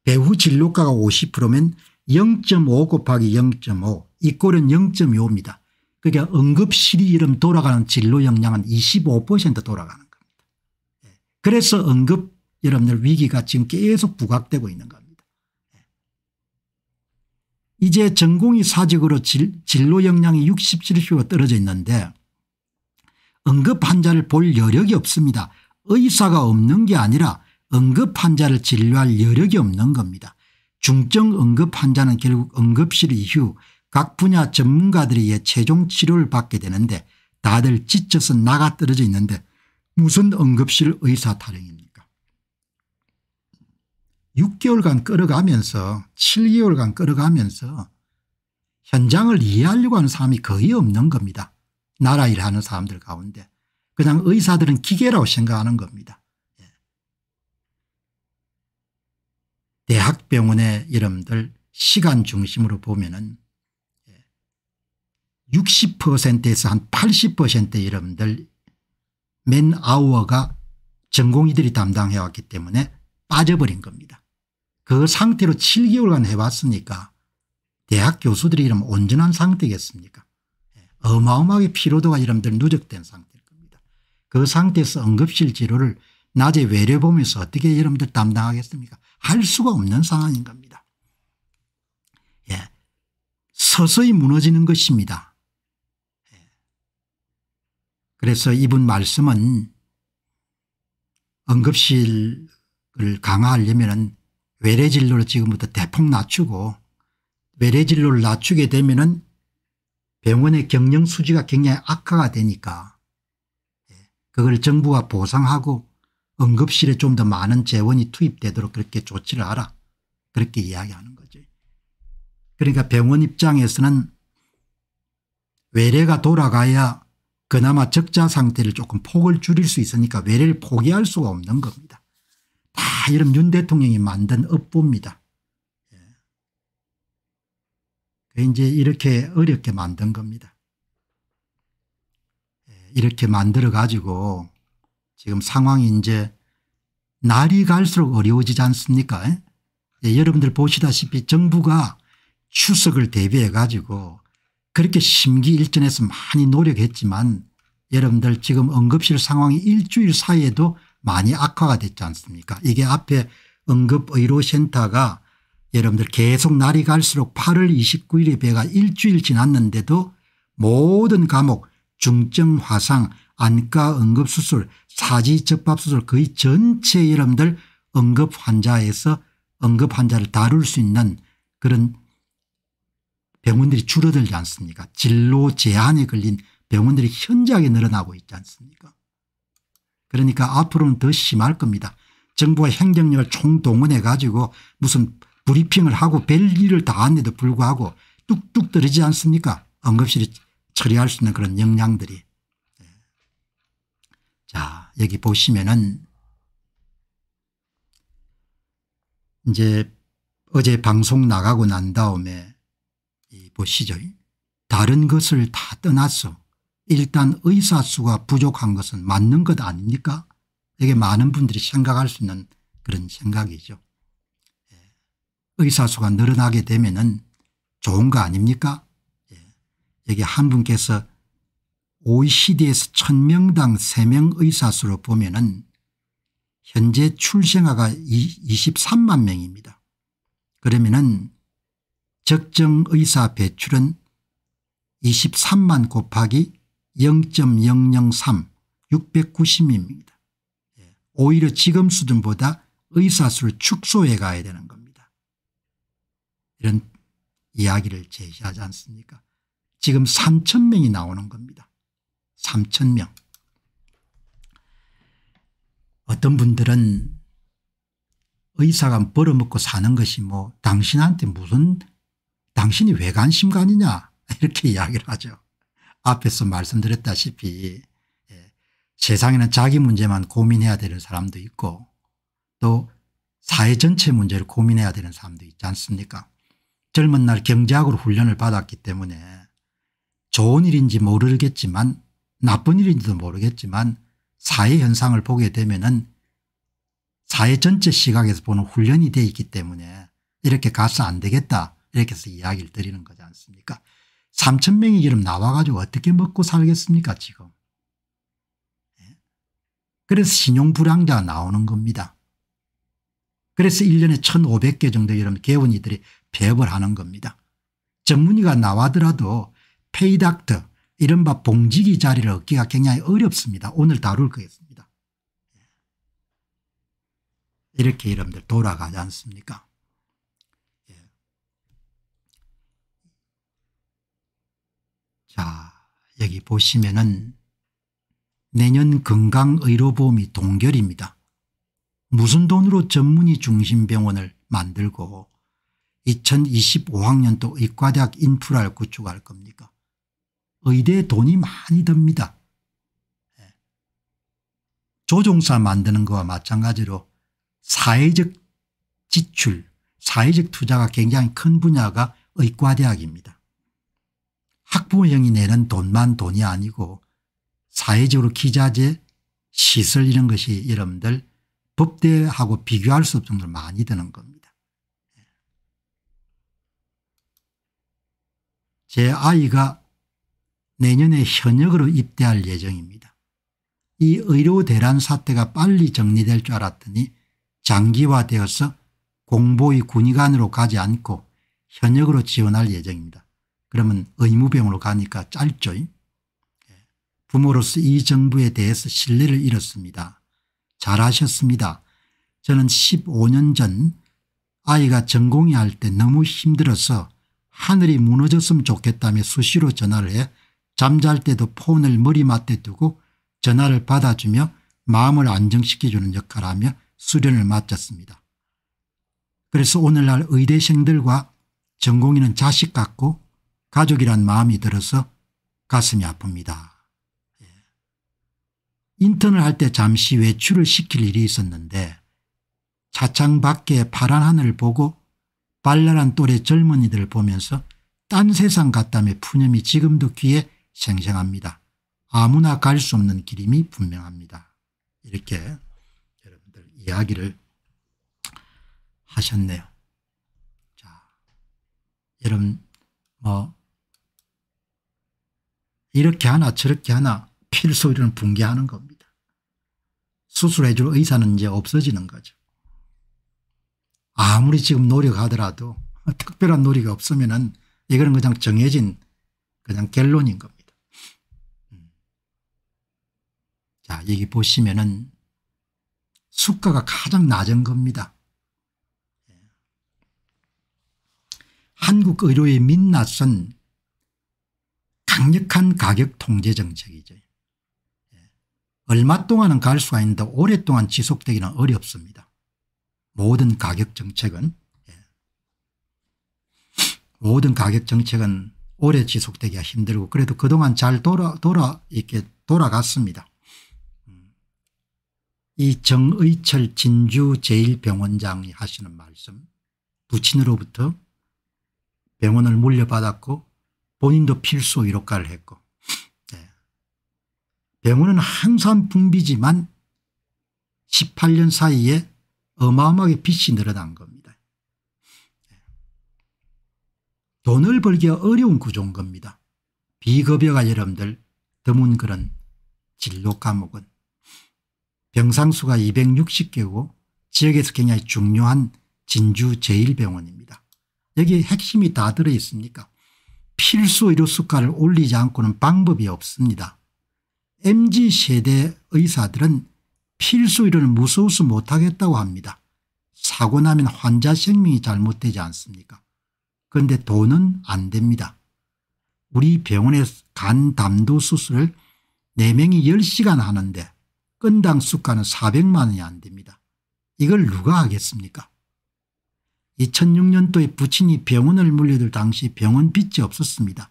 배후 진료가가 오십 퍼센트면 영 점 오 곱하기 영 점 오 이꼴은 영 점 오입니다. 그러니까 응급실이 이름 돌아가는 진로 역량은 이십오 퍼센트 돌아가는 겁니다. 그래서 응급 여러분들 위기가 지금 계속 부각되고 있는 겁니다. 이제 전공의 사직으로 질, 진로 역량이 육십칠 퍼센트가 떨어져 있는데 응급 환자를 볼 여력이 없습니다. 의사가 없는 게 아니라 응급 환자를 진료할 여력이 없는 겁니다. 중증 응급 환자는 결국 응급실 이후 각 분야 전문가들에 의해 최종 치료를 받게 되는데 다들 지쳐서 나가 떨어져 있는데 무슨 응급실 의사 타령입니까? 육 개월간 끌어가면서 칠 개월간 끌어가면서 현장을 이해하려고 하는 사람이 거의 없는 겁니다. 나라 일하는 사람들 가운데. 그냥 의사들은 기계라고 생각하는 겁니다. 예. 대학병원의 이름들 시간 중심으로 보면은 육십 퍼센트에서 한 팔십 퍼센트의 이름들 맨 아워가 전공의들이 담당해왔기 때문에 빠져버린 겁니다. 그 상태로 칠 개월간 해왔으니까 대학 교수들이 이름 온전한 상태겠습니까? 어마어마하게 피로도가 이름들 누적된 상태일 겁니다. 그 상태에서 응급실 진료를 낮에 외래보면서 어떻게 이름들 담당하겠습니까? 할 수가 없는 상황인 겁니다. 예, 서서히 무너지는 것입니다. 그래서 이분 말씀은 응급실을 강화하려면 외래진료를 지금부터 대폭 낮추고 외래진료를 낮추게 되면 병원의 경영 수지가 굉장히 악화가 되니까 그걸 정부가 보상하고 응급실에 좀 더 많은 재원이 투입되도록 그렇게 조치를 하라. 그렇게 이야기하는 거죠. 그러니까 병원 입장에서는 외래가 돌아가야 그나마 적자 상태를 조금 폭을 줄일 수 있으니까 외래를 포기할 수가 없는 겁니다. 다 이런 윤 대통령이 만든 업보입니다. 예. 이제 이렇게 어렵게 만든 겁니다. 예. 이렇게 만들어 가지고 지금 상황이 이제 날이 갈수록 어려워지지 않습니까? 예? 예. 여러분들 보시다시피 정부가 추석을 대비해 가지고 그렇게 심기일전해서 많이 노력했지만 여러분들 지금 응급실 상황이 일주일 사이에도 많이 악화가 됐지 않습니까? 이게 앞에 응급의료센터가 여러분들 계속 날이 갈수록 팔월 이십구일에 배가 일주일 지났는데도 모든 과목 중증 화상 안과 응급수술 사지접합수술 거의 전체 여러분들 응급환자에서 응급환자를 다룰 수 있는 그런 병원들이 줄어들지 않습니까? 진로 제한에 걸린 병원들이 현저하게 늘어나고 있지 않습니까? 그러니까 앞으로는 더 심할 겁니다. 정부가 행정력을 총동원해 가지고 무슨 브리핑을 하고 별일을 다 하는데도 불구하고 뚝뚝 떨어지지 않습니까? 응급실이 처리할 수 있는 그런 역량들이. 자, 여기 보시면은 이제 어제 방송 나가고 난 다음에 보시죠. 다른 것을 다 떠나서 일단 의사 수가 부족한 것은 맞는 것 아닙니까? 이게 많은 분들이 생각할 수 있는 그런 생각이죠. 예. 의사 수가 늘어나게 되면은 좋은 거 아닙니까? 예. 여기 한 분께서 오이시디에서 천 명당 세 명 의사 수로 보면은 현재 출생아가 이십삼만 명입니다. 그러면은 적정 의사 배출은 이십삼만 곱하기 영 점 영영삼 육백구십 명입니다. 오히려 지금 수준보다 의사 수를 축소해 가야 되는 겁니다. 이런 이야기를 제시하지 않습니까? 지금 삼천 명이 나오는 겁니다. 삼천 명. 어떤 분들은 의사가 벌어먹고 사는 것이 뭐 당신한테 무슨 당신이 왜 관심 가느냐 이렇게 이야기를 하죠. 앞에서 말씀드렸다시피 예, 세상에는 자기 문제만 고민해야 되는 사람도 있고 또 사회 전체 문제를 고민해야 되는 사람도 있지 않습니까? 젊은 날 경제학으로 훈련을 받았기 때문에 좋은 일인지 모르겠지만 나쁜 일인지도 모르겠지만 사회 현상을 보게 되면은 사회 전체 시각에서 보는 훈련이 돼 있기 때문에 이렇게 가서 안 되겠다 이렇게 해서 이야기를 드리는 거지 않습니까? 삼천 명이 그럼 나와가지고 어떻게 먹고 살겠습니까 지금. 그래서 신용불량자가 나오는 겁니다. 그래서 일 년에 천오백 개 정도 이런 개원이들이 배업을 하는 겁니다. 전문의가 나와더라도 페이닥터 이른바 봉지기 자리를 얻기가 굉장히 어렵습니다. 오늘 다룰 거겠습니다. 이렇게 여러분들 돌아가지 않습니까? 예. 자, 여기 보시면은 내년 건강의료보험이 동결입니다. 무슨 돈으로 전문의 중심 병원을 만들고 이천이십오 학년도 의과대학 인프라를 구축할 겁니까? 의대에 돈이 많이 듭니다. 조종사 만드는 것과 마찬가지로 사회적 지출, 사회적 투자가 굉장히 큰 분야가 의과대학입니다. 학부형이 내는 돈만 돈이 아니고 사회적으로 기자재, 시설 이런 것이 여러분들 법대하고 비교할 수 없을 정도로 많이 드는 겁니다. 제 아이가 내년에 현역으로 입대할 예정입니다. 이 의료 대란 사태가 빨리 정리될 줄 알았더니 장기화되어서 공보위 군의관으로 가지 않고 현역으로 지원할 예정입니다. 그러면 의무병으로 가니까 짧죠. 부모로서 이 정부에 대해서 신뢰를 잃었습니다. 잘하셨습니다. 저는 십오 년 전 아이가 전공의 할 때 너무 힘들어서 하늘이 무너졌으면 좋겠다며 수시로 전화를 해 잠잘 때도 폰을 머리맡에 두고 전화를 받아주며 마음을 안정시켜주는 역할하며 수련을 마쳤습니다. 그래서 오늘날 의대생들과 전공의는 자식 같고 가족이란 마음이 들어서 가슴이 아픕니다. 인턴을 할 때 잠시 외출을 시킬 일이 있었는데 차창 밖에 파란 하늘을 보고 발랄한 또래 젊은이들을 보면서 딴 세상 같다며 푸념이 지금도 귀에 생생합니다. 아무나 갈 수 없는 길임이 분명합니다. 이렇게 여러분들 이야기를 하셨네요. 자, 여러분 뭐 이렇게 하나 저렇게 하나 필소리는 붕괴하는 겁니다. 수술해 줄 의사는 이제 없어지는 거죠. 아무리 지금 노력하더라도 특별한 노력이 없으면은 이거는 그냥 정해진 그냥 결론인 겁니다. 음. 자, 여기 보시면은 수가가 가장 낮은 겁니다. 한국 의료의 민낯은 강력한 가격 통제 정책이죠. 얼마 동안은 갈 수가 있는데 오랫동안 지속되기는 어렵습니다. 모든 가격 정책은 모든 가격 정책은 오래 지속되기가 힘들고 그래도 그동안 잘 돌아 돌아 이렇게 돌아갔습니다. 이 정의철 진주제일병원장이 하시는 말씀, 부친으로부터 병원을 물려받았고 본인도 필수 의료과를 했고 병원은 항상 붐비지만 십팔 년 사이에 어마어마하게 빚이 늘어난 겁니다. 돈을 벌기가 어려운 구조인 겁니다. 비급여가 여러분들 드문 그런 진로 과목은 병상수가 이백육십 개고 지역에서 굉장히 중요한 진주 제일 병원입니다. 여기 핵심이 다 들어있습니까? 필수 의료 수가를 올리지 않고는 방법이 없습니다. 엠지 세대 의사들은 필수 의료를 무서워서 못하겠다고 합니다. 사고 나면 환자 생명이 잘못되지 않습니까? 그런데 돈은 안 됩니다. 우리 병원에 간 담도 수술을 네 명이 열 시간 하는데 건당 수가는 사백만 원이 안 됩니다. 이걸 누가 하겠습니까? 이천육 년도에 부친이 병원을 물려들 당시 병원 빚이 없었습니다.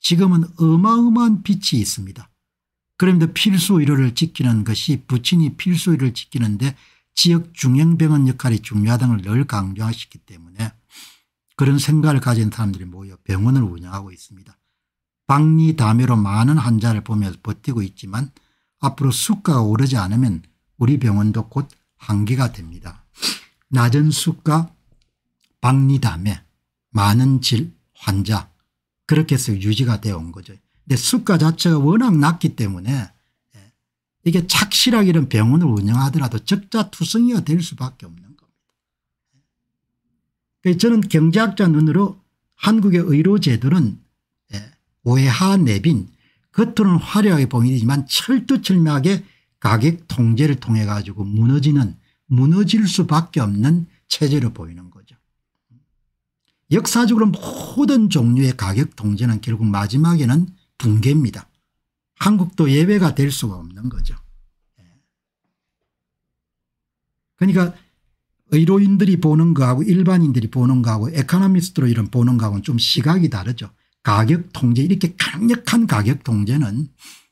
지금은 어마어마한 빚이 있습니다. 그런데 필수 의료를 지키는 것이 부친이 필수 의료를 지키는데 지역 중형병원 역할이 중요하다는 걸 늘 강조하시기 때문에 그런 생각을 가진 사람들이 모여 병원을 운영하고 있습니다. 박리다묘로 많은 환자를 보며 버티고 있지만 앞으로 수가가 오르지 않으면 우리 병원도 곧 한계가 됩니다. 낮은 수가, 박리다묘, 많은 질, 환자, 그렇게 해서 유지가 되어 온 거죠. 근데 수가 자체가 워낙 낮기 때문에 이게 착실하게 이런 병원을 운영하더라도 적자투성이가 될 수밖에 없는 겁니다. 그래서 저는 경제학자 눈으로 한국의 의료제도는 외하내빈, 겉으로는 화려하게 보이지만 철두철미하게 가격 통제를 통해 가지고 무너지는, 무너질 수밖에 없는 체제로 보이는 거죠. 역사적으로 모든 종류의 가격 통제는 결국 마지막에는 붕괴입니다. 한국도 예외가 될 수가 없는 거죠. 그러니까 의료인들이 보는 거하고 일반인들이 보는 거하고 에코노미스트로 이런 보는 거하고는 좀 시각이 다르죠. 가격 통제, 이렇게 강력한 가격 통제는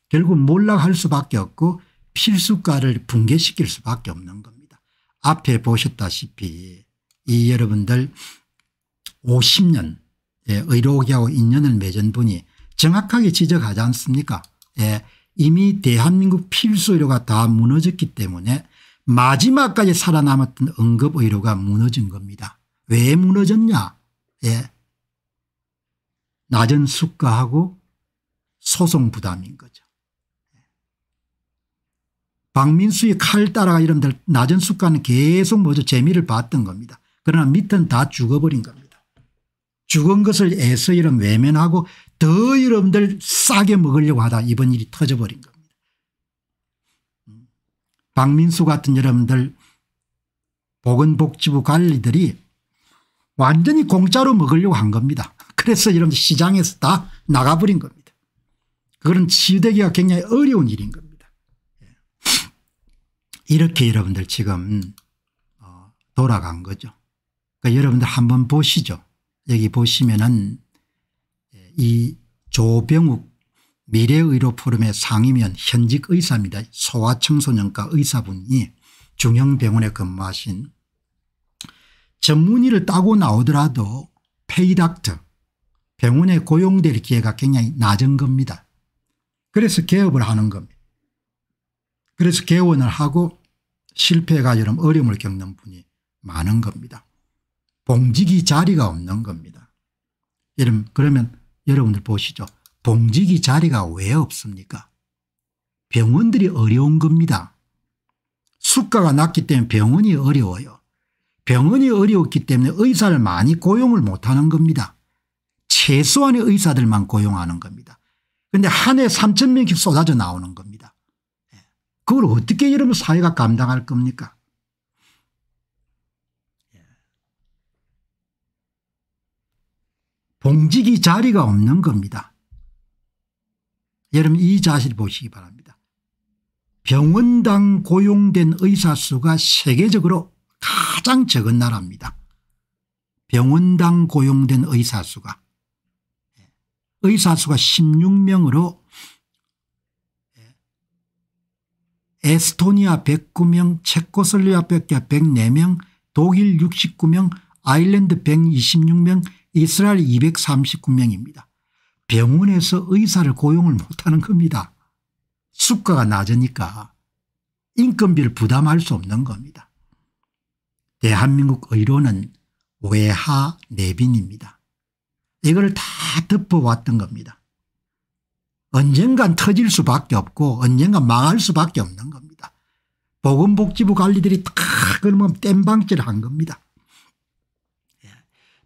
결국 몰락할 수밖에 없고 필수가를 붕괴시킬 수밖에 없는 겁니다. 앞에 보셨다시피 이 여러분들 오십 년 의료계하고 인연을 맺은 분이 정확하게 지적하지 않습니까? 예, 이미 대한민국 필수의료가 다 무너졌기 때문에 마지막까지 살아남았던 응급의료가 무너진 겁니다. 왜 무너졌냐? 예, 낮은 수가하고 소송 부담인 거죠. 박민수의 칼 따라가 이런들 낮은 수가는 계속 뭐죠? 재미를 봤던 겁니다. 그러나 밑은 다 죽어버린 겁니다. 죽은 것을 애써 이런 외면하고 더 여러분들 싸게 먹으려고 하다 이번 일이 터져버린 겁니다. 박민수 같은 여러분들 보건복지부 관리들이 완전히 공짜로 먹으려고 한 겁니다. 그래서 여러분들 시장에서 다 나가버린 겁니다. 그건 치유되기가 굉장히 어려운 일인 겁니다. 이렇게 여러분들 지금 돌아간 거죠. 그러니까 여러분들 한번 보시죠. 여기 보시면은 이 조병욱 미래의료포럼의 상임위원 현직 의사입니다. 소아청소년과 의사분이 중형병원에 근무하신 전문의를 따고 나오더라도 페이닥터 병원에 고용될 기회가 굉장히 낮은 겁니다. 그래서 개업을 하는 겁니다. 그래서 개원을 하고 실패가 이런 어려움을 겪는 분이 많은 겁니다. 봉직이 자리가 없는 겁니다. 여러분, 그러면 여러분들 보시죠. 봉직이 자리가 왜 없습니까? 병원들이 어려운 겁니다. 수가가 낮기 때문에 병원이 어려워요. 병원이 어려웠기 때문에 의사를 많이 고용을 못하는 겁니다. 최소한의 의사들만 고용하는 겁니다. 그런데 한 해 삼천 명씩 쏟아져 나오는 겁니다. 그걸 어떻게 여러분 사회가 감당할 겁니까? 봉직이 자리가 없는 겁니다. 여러분 이 자실 보시기 바랍니다. 병원당 고용된 의사 수가 세계적으로 가장 적은 나라입니다. 병원당 고용된 의사 수가. 의사 수가 십육 명으로 에스토니아 백구 명, 체코슬로바키아 백사 명, 독일 육십구 명, 아일랜드 백이십육 명, 이스라엘 이백삼십구 명입니다. 병원에서 의사를 고용을 못하는 겁니다. 수가가 낮으니까 인건비를 부담할 수 없는 겁니다. 대한민국 의료는 외하내빈입니다. 이걸 다 덮어왔던 겁니다. 언젠간 터질 수밖에 없고 언젠간 망할 수밖에 없는 겁니다. 보건복지부 관리들이 다 그러면 땜방질을 한 겁니다.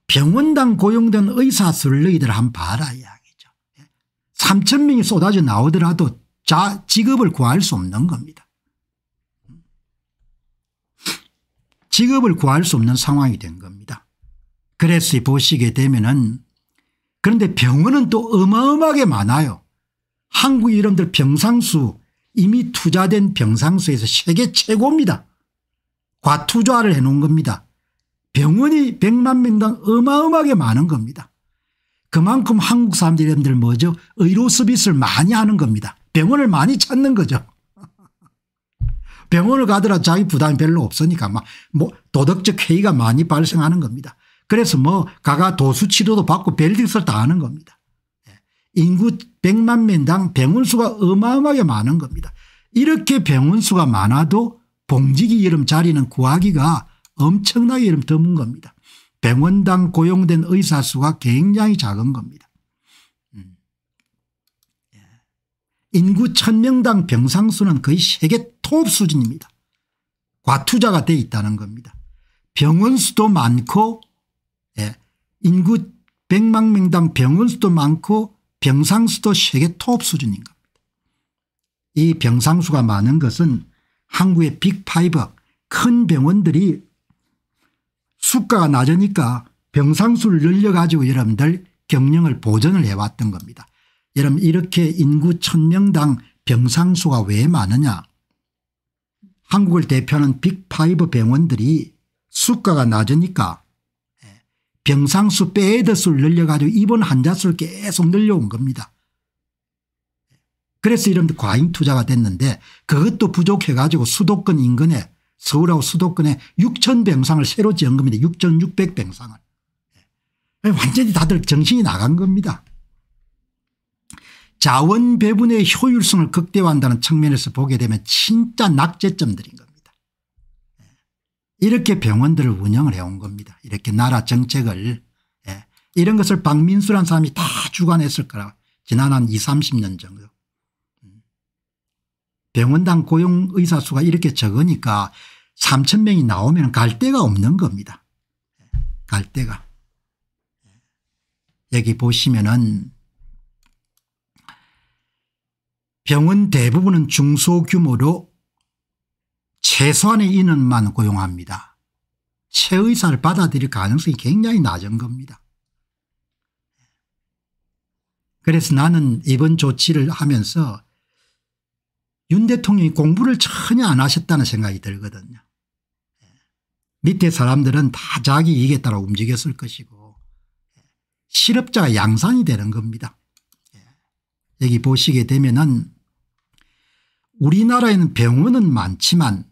병원당 고용된 의사 수를 너희들 한번 봐라 이야기죠. 삼천 명이 쏟아져 나오더라도 자, 직업을 구할 수 없는 겁니다. 직업을 구할 수 없는 상황이 된 겁니다. 그래서 보시게 되면은 그런데 병원은 또 어마어마하게 많아요. 한국 이름들 병상수 이미 투자된 병상수에서 세계 최고입니다. 과투자를 해놓은 겁니다. 병원이 백만 명당 어마어마하게 많은 겁니다. 그만큼 한국 사람들 뭐죠? 의료 서비스를 많이 하는 겁니다. 병원을 많이 찾는 거죠. 병원을 가더라도 자기 부담이 별로 없으니까 막 뭐 도덕적 회의가 많이 발생하는 겁니다. 그래서 뭐 가가 도수치료도 받고 별짓을 다 하는 겁니다. 인구 백만 명당 병원수가 어마어마하게 많은 겁니다. 이렇게 병원수가 많아도 봉직이 이름 자리는 구하기가 엄청나게 이름 드문 겁니다. 병원당 고용된 의사 수가 굉장히 작은 겁니다. 인구 천 명당 병상수는 거의 세계 톱 수준입니다. 과투자가 돼 있다는 겁니다. 병원수도 많고 인구 백만 명당 병원수도 많고 병상수도 세계 톱 수준인 겁니다. 이 병상수가 많은 것은 한국의 빅 파이브 큰 병원들이 수가가 낮으니까 병상수를 늘려가지고 여러분들 경영을 보전을 해왔던 겁니다. 여러분 이렇게 인구 천 명당 병상수가 왜 많으냐. 한국을 대표하는 빅 파이브 병원들이 수가가 낮으니까 병상수 베드 수를 늘려가지고 입원 환자 수를 계속 늘려온 겁니다. 그래서 이런 과잉 투자가 됐는데 그것도 부족해가지고 수도권 인근에 서울하고 수도권에 육천 병상을 새로 지은 겁니다. 육천육백 병상을. 완전히 다들 정신이 나간 겁니다. 자원 배분의 효율성을 극대화한다는 측면에서 보게 되면 진짜 낙제점들인 겁니다. 이렇게 병원들을 운영을 해온 겁니다. 이렇게 나라 정책을. 이런 것을 박민수라는 사람이 다 주관했을 거라고. 지난 한 이삼십 년 정도. 병원당 고용 의사 수가 이렇게 적으니까 삼천 명이 나오면 갈 데가 없는 겁니다. 갈 데가. 여기 보시면은 병원 대부분은 중소규모로 최소한의 인원만 고용합니다. 최의사를 받아들일 가능성이 굉장히 낮은 겁니다. 그래서 나는 이번 조치를 하면서 윤 대통령이 공부를 전혀 안 하셨다는 생각이 들거든요. 밑에 사람들은 다 자기 이익에 따라 움직였을 것이고 실업자가 양산이 되는 겁니다. 여기 보시게 되면은 우리나라에는 병원은 많지만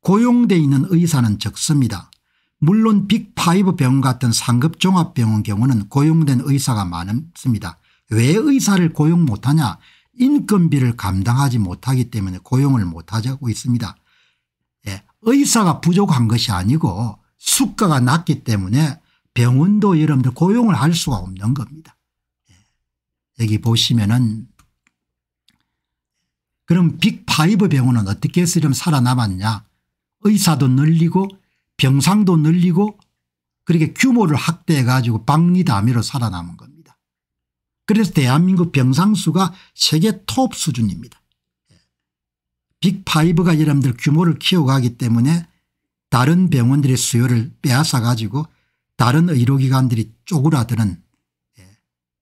고용되어 있는 의사는 적습니다. 물론 빅 파이브 병원 같은 상급 종합병원 경우는 고용된 의사가 많습니다. 왜 의사를 고용 못하냐. 인건비를 감당하지 못하기 때문에 고용을 못하고 있습니다. 예, 의사가 부족한 것이 아니고 수가가 낮기 때문에 병원도 여러분들 고용을 할 수가 없는 겁니다. 예, 여기 보시면은 그럼 빅 파이브 병원은 어떻게 해서 이러면 살아남았냐. 의사도 늘리고 병상도 늘리고 그렇게 규모를 확대해 가지고 박리다미로 살아남은 겁니다. 그래서 대한민국 병상수가 세계 톱 수준입니다. 빅 파이브가 여러분들 규모를 키워가기 때문에 다른 병원들의 수요를 빼앗아 가지고 다른 의료기관들이 쪼그라드는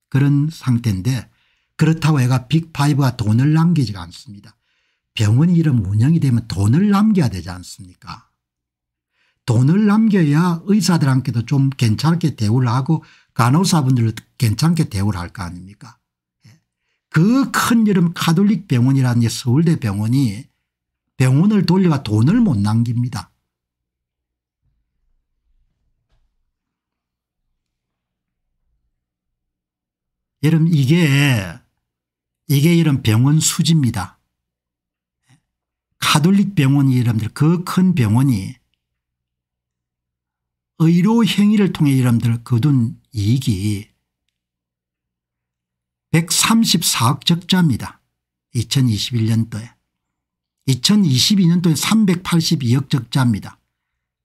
그런 상태인데 그렇다고 애가 빅 파이브가 돈을 남기지 않습니다. 병원이 이런 운영이 되면 돈을 남겨야 되지 않습니까? 돈을 남겨야 의사들한테도 좀 괜찮게 대우를 하고 간호사분들도 괜찮게 대우를 할 거 아닙니까? 그 큰 이름 카톨릭 병원이라는 서울대 병원이 병원을 돌려가 돈을 못 남깁니다. 여러분 이게 이게 이런 병원 수지입니다. 카톨릭 병원이 여러분들 그 큰 병원이 의료 행위를 통해 여러분들 거둔 이익이 백삼십사억 적자입니다. 이천이십일 년도에. 이천이십이 년도에 삼백팔십이억 적자입니다.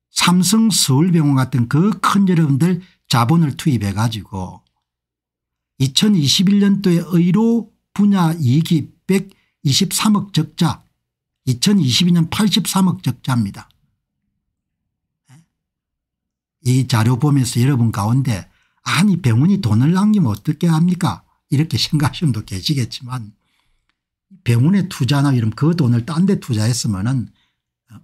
삼성 서울병원 같은 그 큰 여러분들 자본을 투입해 가지고 이천이십일 년도에 의료 분야 이익이 백이십삼억 적자, 이천이십이 년 팔십삼억 적자입니다. 이 자료 보면서 여러분 가운데 아니 병원이 돈을 남기면 어떻게 합니까? 이렇게 생각하시는 분도 계시겠지만 병원에 투자나 이러면 그 돈을 딴 데 투자했으면은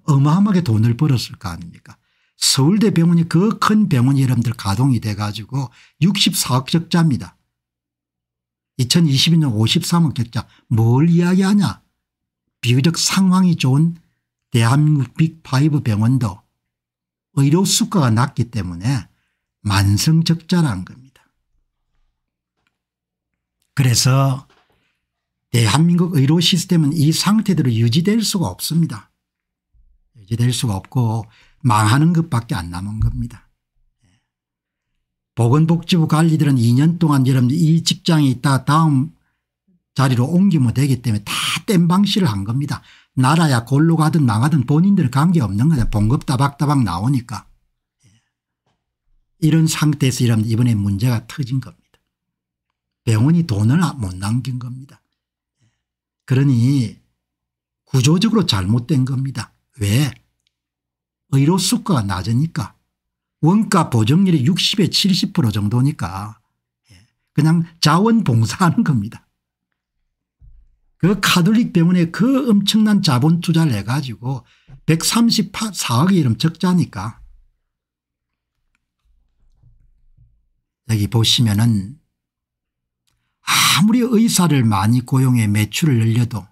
어마어마하게 돈을 벌었을 거 아닙니까? 서울대 병원이 그 큰 병원이 여러분들 가동이 돼 가지고 육십사억 적자입니다. 이천이십이 년 오십삼억 적자. 뭘 이야기하냐. 비교적 상황이 좋은 대한민국 빅 파이브 병원도 의료 수가가 낮기 때문에 만성 적자라는 겁니다. 그래서 대한민국 의료 시스템은 이 상태대로 유지될 수가 없습니다. 유지될 수가 없고 망하는 것밖에 안 남은 겁니다. 보건복지부 관리들은 이 년 동안 여러분들 이 직장에 있다 다음 자리로 옮기면 되기 때문에 다 땜방실을 한 겁니다. 나라야 골로 가든 망하든 본인들 관계없는 거죠. 봉급 따박따박 나오니까. 이런 상태에서 여러분들 이번에 문제가 터진 겁니다. 병원이 돈을 못 남긴 겁니다. 그러니 구조적으로 잘못된 겁니다. 왜? 의료 수가가 낮으니까. 원가 보정률이 육십에 칠십 퍼센트 정도니까 그냥 자원봉사하는 겁니다. 그 카톨릭 병원에 그 엄청난 자본 투자를 해가지고 백삼십사억이 이름 적자니까. 여기 보시면은 아무리 의사를 많이 고용해 매출을 늘려도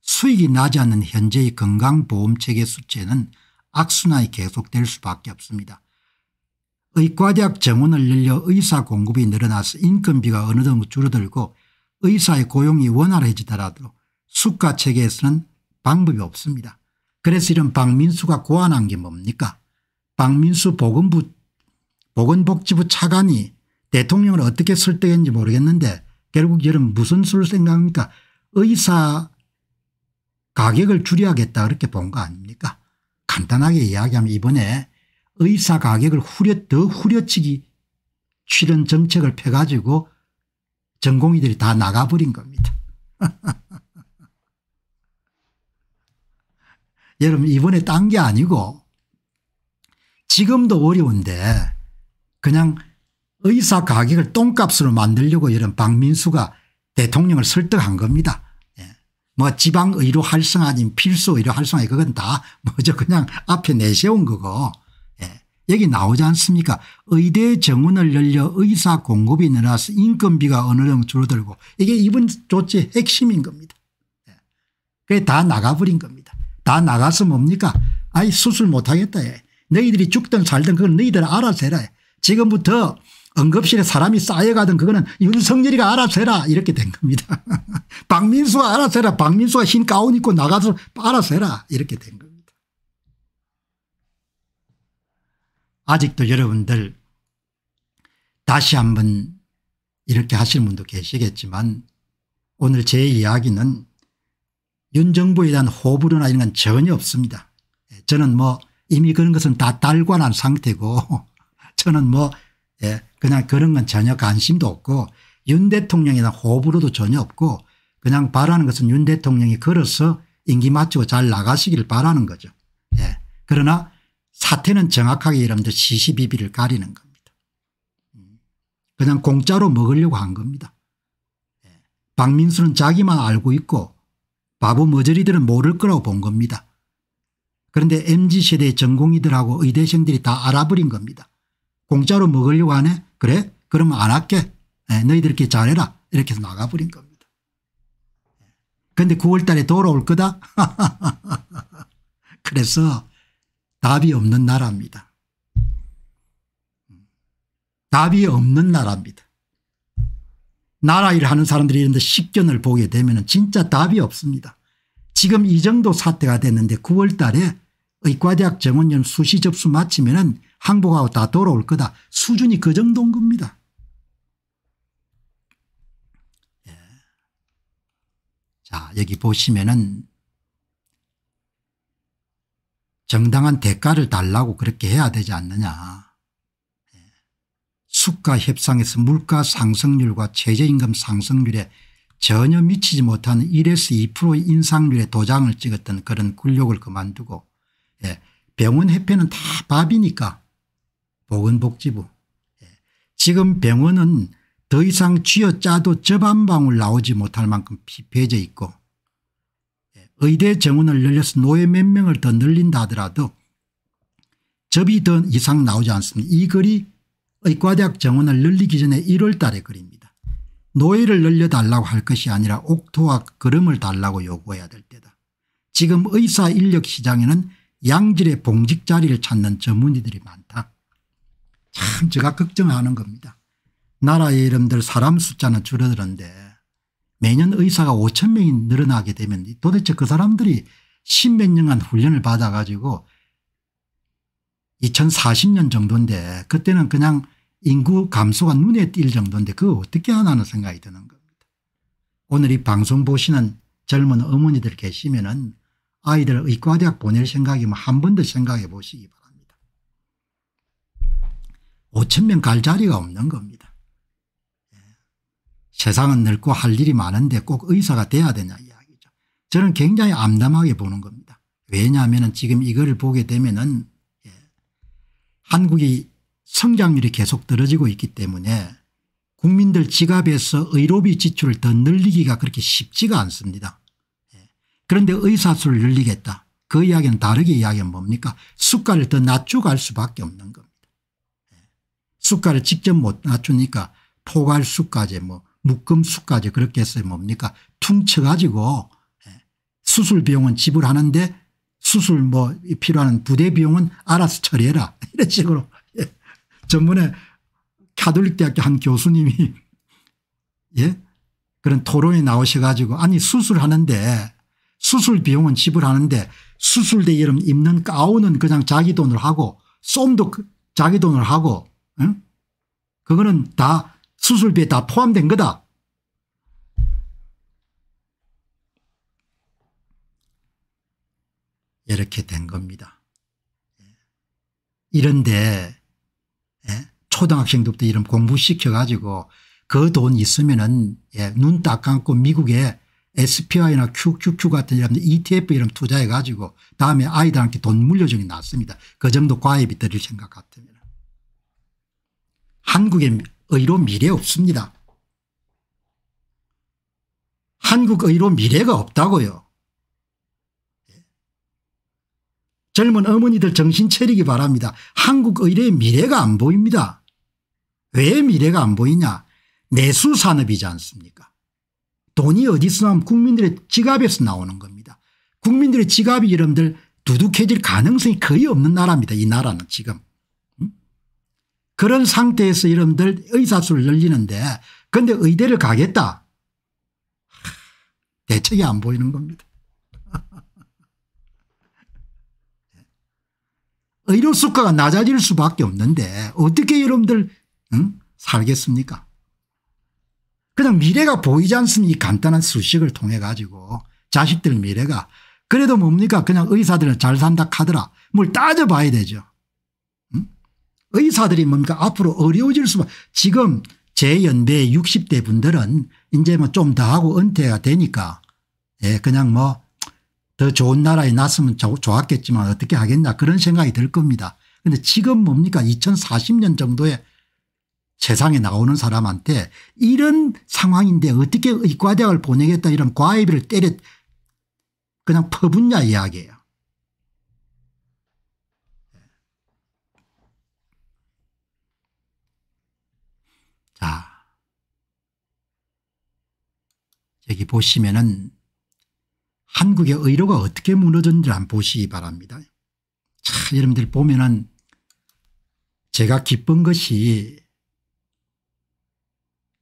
수익이 나지 않는 현재의 건강보험체계 수치에는 악순환이 계속될 수밖에 없습니다. 의과대학 정원을 늘려 의사 공급이 늘어나서 인건비가 어느 정도 줄어들고 의사의 고용이 원활해지더라도 수가 체계에서는 방법이 없습니다. 그래서 이런 박민수가 고안한 게 뭡니까? 박민수 보건부, 보건복지부 차관이 대통령을 어떻게 설득했는지 모르겠는데 결국 여러분 무슨 수를 생각합니까? 의사 가격을 줄여야겠다 그렇게 본 거 아닙니까? 간단하게 이야기하면 이번에 의사 가격을 후려 더 후려치기 치른 정책을 펴가지고 전공의들이 다 나가버린 겁니다. 여러분 이번에 딴 게 아니고 지금도 어려운데 그냥 의사 가격을 똥값으로 만들려고 이런 박민수가 대통령을 설득한 겁니다. 뭐 지방의료 활성화 아니면 필수의료 활성화 그건 다 뭐죠 그냥 앞에 내세운 거고 여기 나오지 않습니까? 의대 정원을 열려 의사 공급이 늘어나서 인건비가 어느 정도 줄어들고 이게 이번 조치의 핵심인 겁니다. 그게 다 나가버린 겁니다. 다 나가서 뭡니까? 아이 수술 못하겠다. 너희들이 죽든 살든 그건 너희들 알아서 해라. 지금부터 응급실에 사람이 쌓여가든 그거는 윤석열이가 알아서 해라 이렇게 된 겁니다. 박민수가 알아서 해라. 박민수가 흰 가운 입고 나가서 알아서 해라 이렇게 된 겁니다. 아직도 여러분들 다시 한번 이렇게 하실 분도 계시겠지만 오늘 제 이야기는 윤 정부에 대한 호불호나 이런 건 전혀 없습니다. 저는 뭐 이미 그런 것은 다 달관한 상태고 저는 뭐 그냥 그런 건 전혀 관심도 없고 윤 대통령에 대한 호불호도 전혀 없고 그냥 바라는 것은 윤 대통령이 걸어서 임기 마치고 잘 나가시길 바라는 거죠. 그러나 사태는 정확하게 여러분들 시시비비를 가리는 겁니다. 그냥 공짜로 먹으려고 한 겁니다. 박민수는 자기만 알고 있고 바보 머저리들은 모를 거라고 본 겁니다. 그런데 엠지세대의 전공의들하고 의대생들이 다 알아버린 겁니다. 공짜로 먹으려고 하네? 그래? 그러면 안 할게. 너희들끼리 잘해라. 이렇게 해서 나가버린 겁니다. 그런데 구월 달에 돌아올 거다? 그래서 답이 없는 나라입니다. 답이 없는 나라입니다. 나라 일 하는 사람들이 이런 데 식견을 보게 되면 진짜 답이 없습니다. 지금 이 정도 사태가 됐는데 구월 달에 의과대학 정원연 수시 접수 마치면 항복하고 다 돌아올 거다. 수준이 그 정도인 겁니다. 예. 자, 여기 보시면은 정당한 대가를 달라고 그렇게 해야 되지 않느냐. 수가 협상에서 물가 상승률과 최저임금 상승률에 전혀 미치지 못하는 일에서 이 퍼센트 인상률의 도장을 찍었던 그런 굴욕을 그만두고 병원 회피는 다 밥이니까 보건복지부. 지금 병원은 더 이상 쥐어짜도 접 한 방울 나오지 못할 만큼 피폐해져 있고 의대 정원을 늘려서 노예 몇 명을 더 늘린다 하더라도 접이 더 이상 나오지 않습니다. 이 글이 의과대학 정원을 늘리기 전에 일월 달의 글입니다. 노예를 늘려달라고 할 것이 아니라 옥토와 걸음을 달라고 요구해야 될 때다. 지금 의사 인력 시장에는 양질의 봉직 자리를 찾는 전문의들이 많다. 참 제가 걱정하는 겁니다. 나라의 이름들 사람 숫자는 줄어들었는데 매년 의사가 오천 명이 늘어나게 되면 도대체 그 사람들이 십몇 년간 훈련을 받아 가지고 이천사십 년 정도인데 그때는 그냥 인구 감소가 눈에 띌 정도인데 그거 어떻게 하나는 생각이 드는 겁니다. 오늘 이 방송 보시는 젊은 어머니들 계시면은 아이들 의과대학 보낼 생각이면 한 번 더 생각해 보시기 바랍니다. 오천 명 갈 자리가 없는 겁니다. 예. 세상은 늙고 할 일이 많은데 꼭 의사가 돼야 되냐 이야기죠. 저는 굉장히 암담하게 보는 겁니다. 왜냐하면 지금 이거를 보게 되면은 예. 한국이 성장률이 계속 떨어지고 있기 때문에 국민들 지갑에서 의료비 지출을 더 늘리기가 그렇게 쉽지가 않습니다. 그런데 의사 수를 늘리겠다. 그 이야기는 다르게 이야기는 뭡니까? 수가를 더 낮추갈 수밖에 없는 겁니다. 수가를 직접 못 낮추니까 포괄 수까지 뭐 묶음 수까지 그렇게 해서 뭡니까? 퉁쳐 가지고 수술 비용은 지불하는데 수술 뭐 필요한 부대 비용은 알아서 처리해라. 이런 식으로. 전번에 가톨릭 대학교 한 교수님이 예? 그런 토론에 나오셔 가지고 아니 수술하는데 수술 비용은 지불하는데 수술대 이름 입는 가운은 그냥 자기 돈을 하고 쏨도 자기 돈을 하고 응? 그거는 다 수술비에 다 포함된 거다. 이렇게 된 겁니다. 이런데 예? 초등학생들부터 이런 공부시켜가지고 그 돈 있으면은 예, 눈 딱 감고 미국에 에스 피 아이나 큐 큐 큐 같은 이런 이 티 에프 이런 투자해가지고 다음에 아이들한테 돈 물려주는 게 낫습니다. 그 정도 과외비 드릴 생각 같으면. 한국의 의료 미래 없습니다. 한국 의료 미래가 없다고요. 젊은 어머니들 정신 차리기 바랍니다. 한국 의료의 미래가 안 보입니다. 왜 미래가 안 보이냐? 내수산업이지 않습니까? 돈이 어디서 나오면 국민들의 지갑에서 나오는 겁니다. 국민들의 지갑이 여러분들 두둑해질 가능성이 거의 없는 나라입니다. 이 나라는 지금. 음? 그런 상태에서 여러분들 의사수를 늘리는데 근데 의대를 가겠다. 하, 대책이 안 보이는 겁니다. 의료 수가가 낮아질 수밖에 없는데 어떻게 여러분들 음? 살겠습니까? 그냥 미래가 보이지 않습니까? 이 간단한 수식을 통해 가지고 자식들 미래가 그래도 뭡니까? 그냥 의사들은 잘 산다 카더라. 뭘 따져봐야 되죠. 음? 의사들이 뭡니까? 앞으로 어려워질 수밖에. 지금 제 연배 육십 대 분들은 이제 뭐 좀 더 하고 은퇴가 되니까 예, 그냥 뭐 더 좋은 나라에 났으면 좋았겠지만 어떻게 하겠냐 그런 생각이 들 겁니다. 그런데 지금 뭡니까? 이천사십 년 정도에 세상에 나오는 사람한테 이런 상황인데 어떻게 의과대학을 보내겠다 이런 과외비를 때려 그냥 퍼붓냐 이야기예요. 자, 여기 보시면은 한국의 의료가 어떻게 무너졌는지 한번 보시기 바랍니다. 자, 여러분들 보면은 제가 기쁜 것이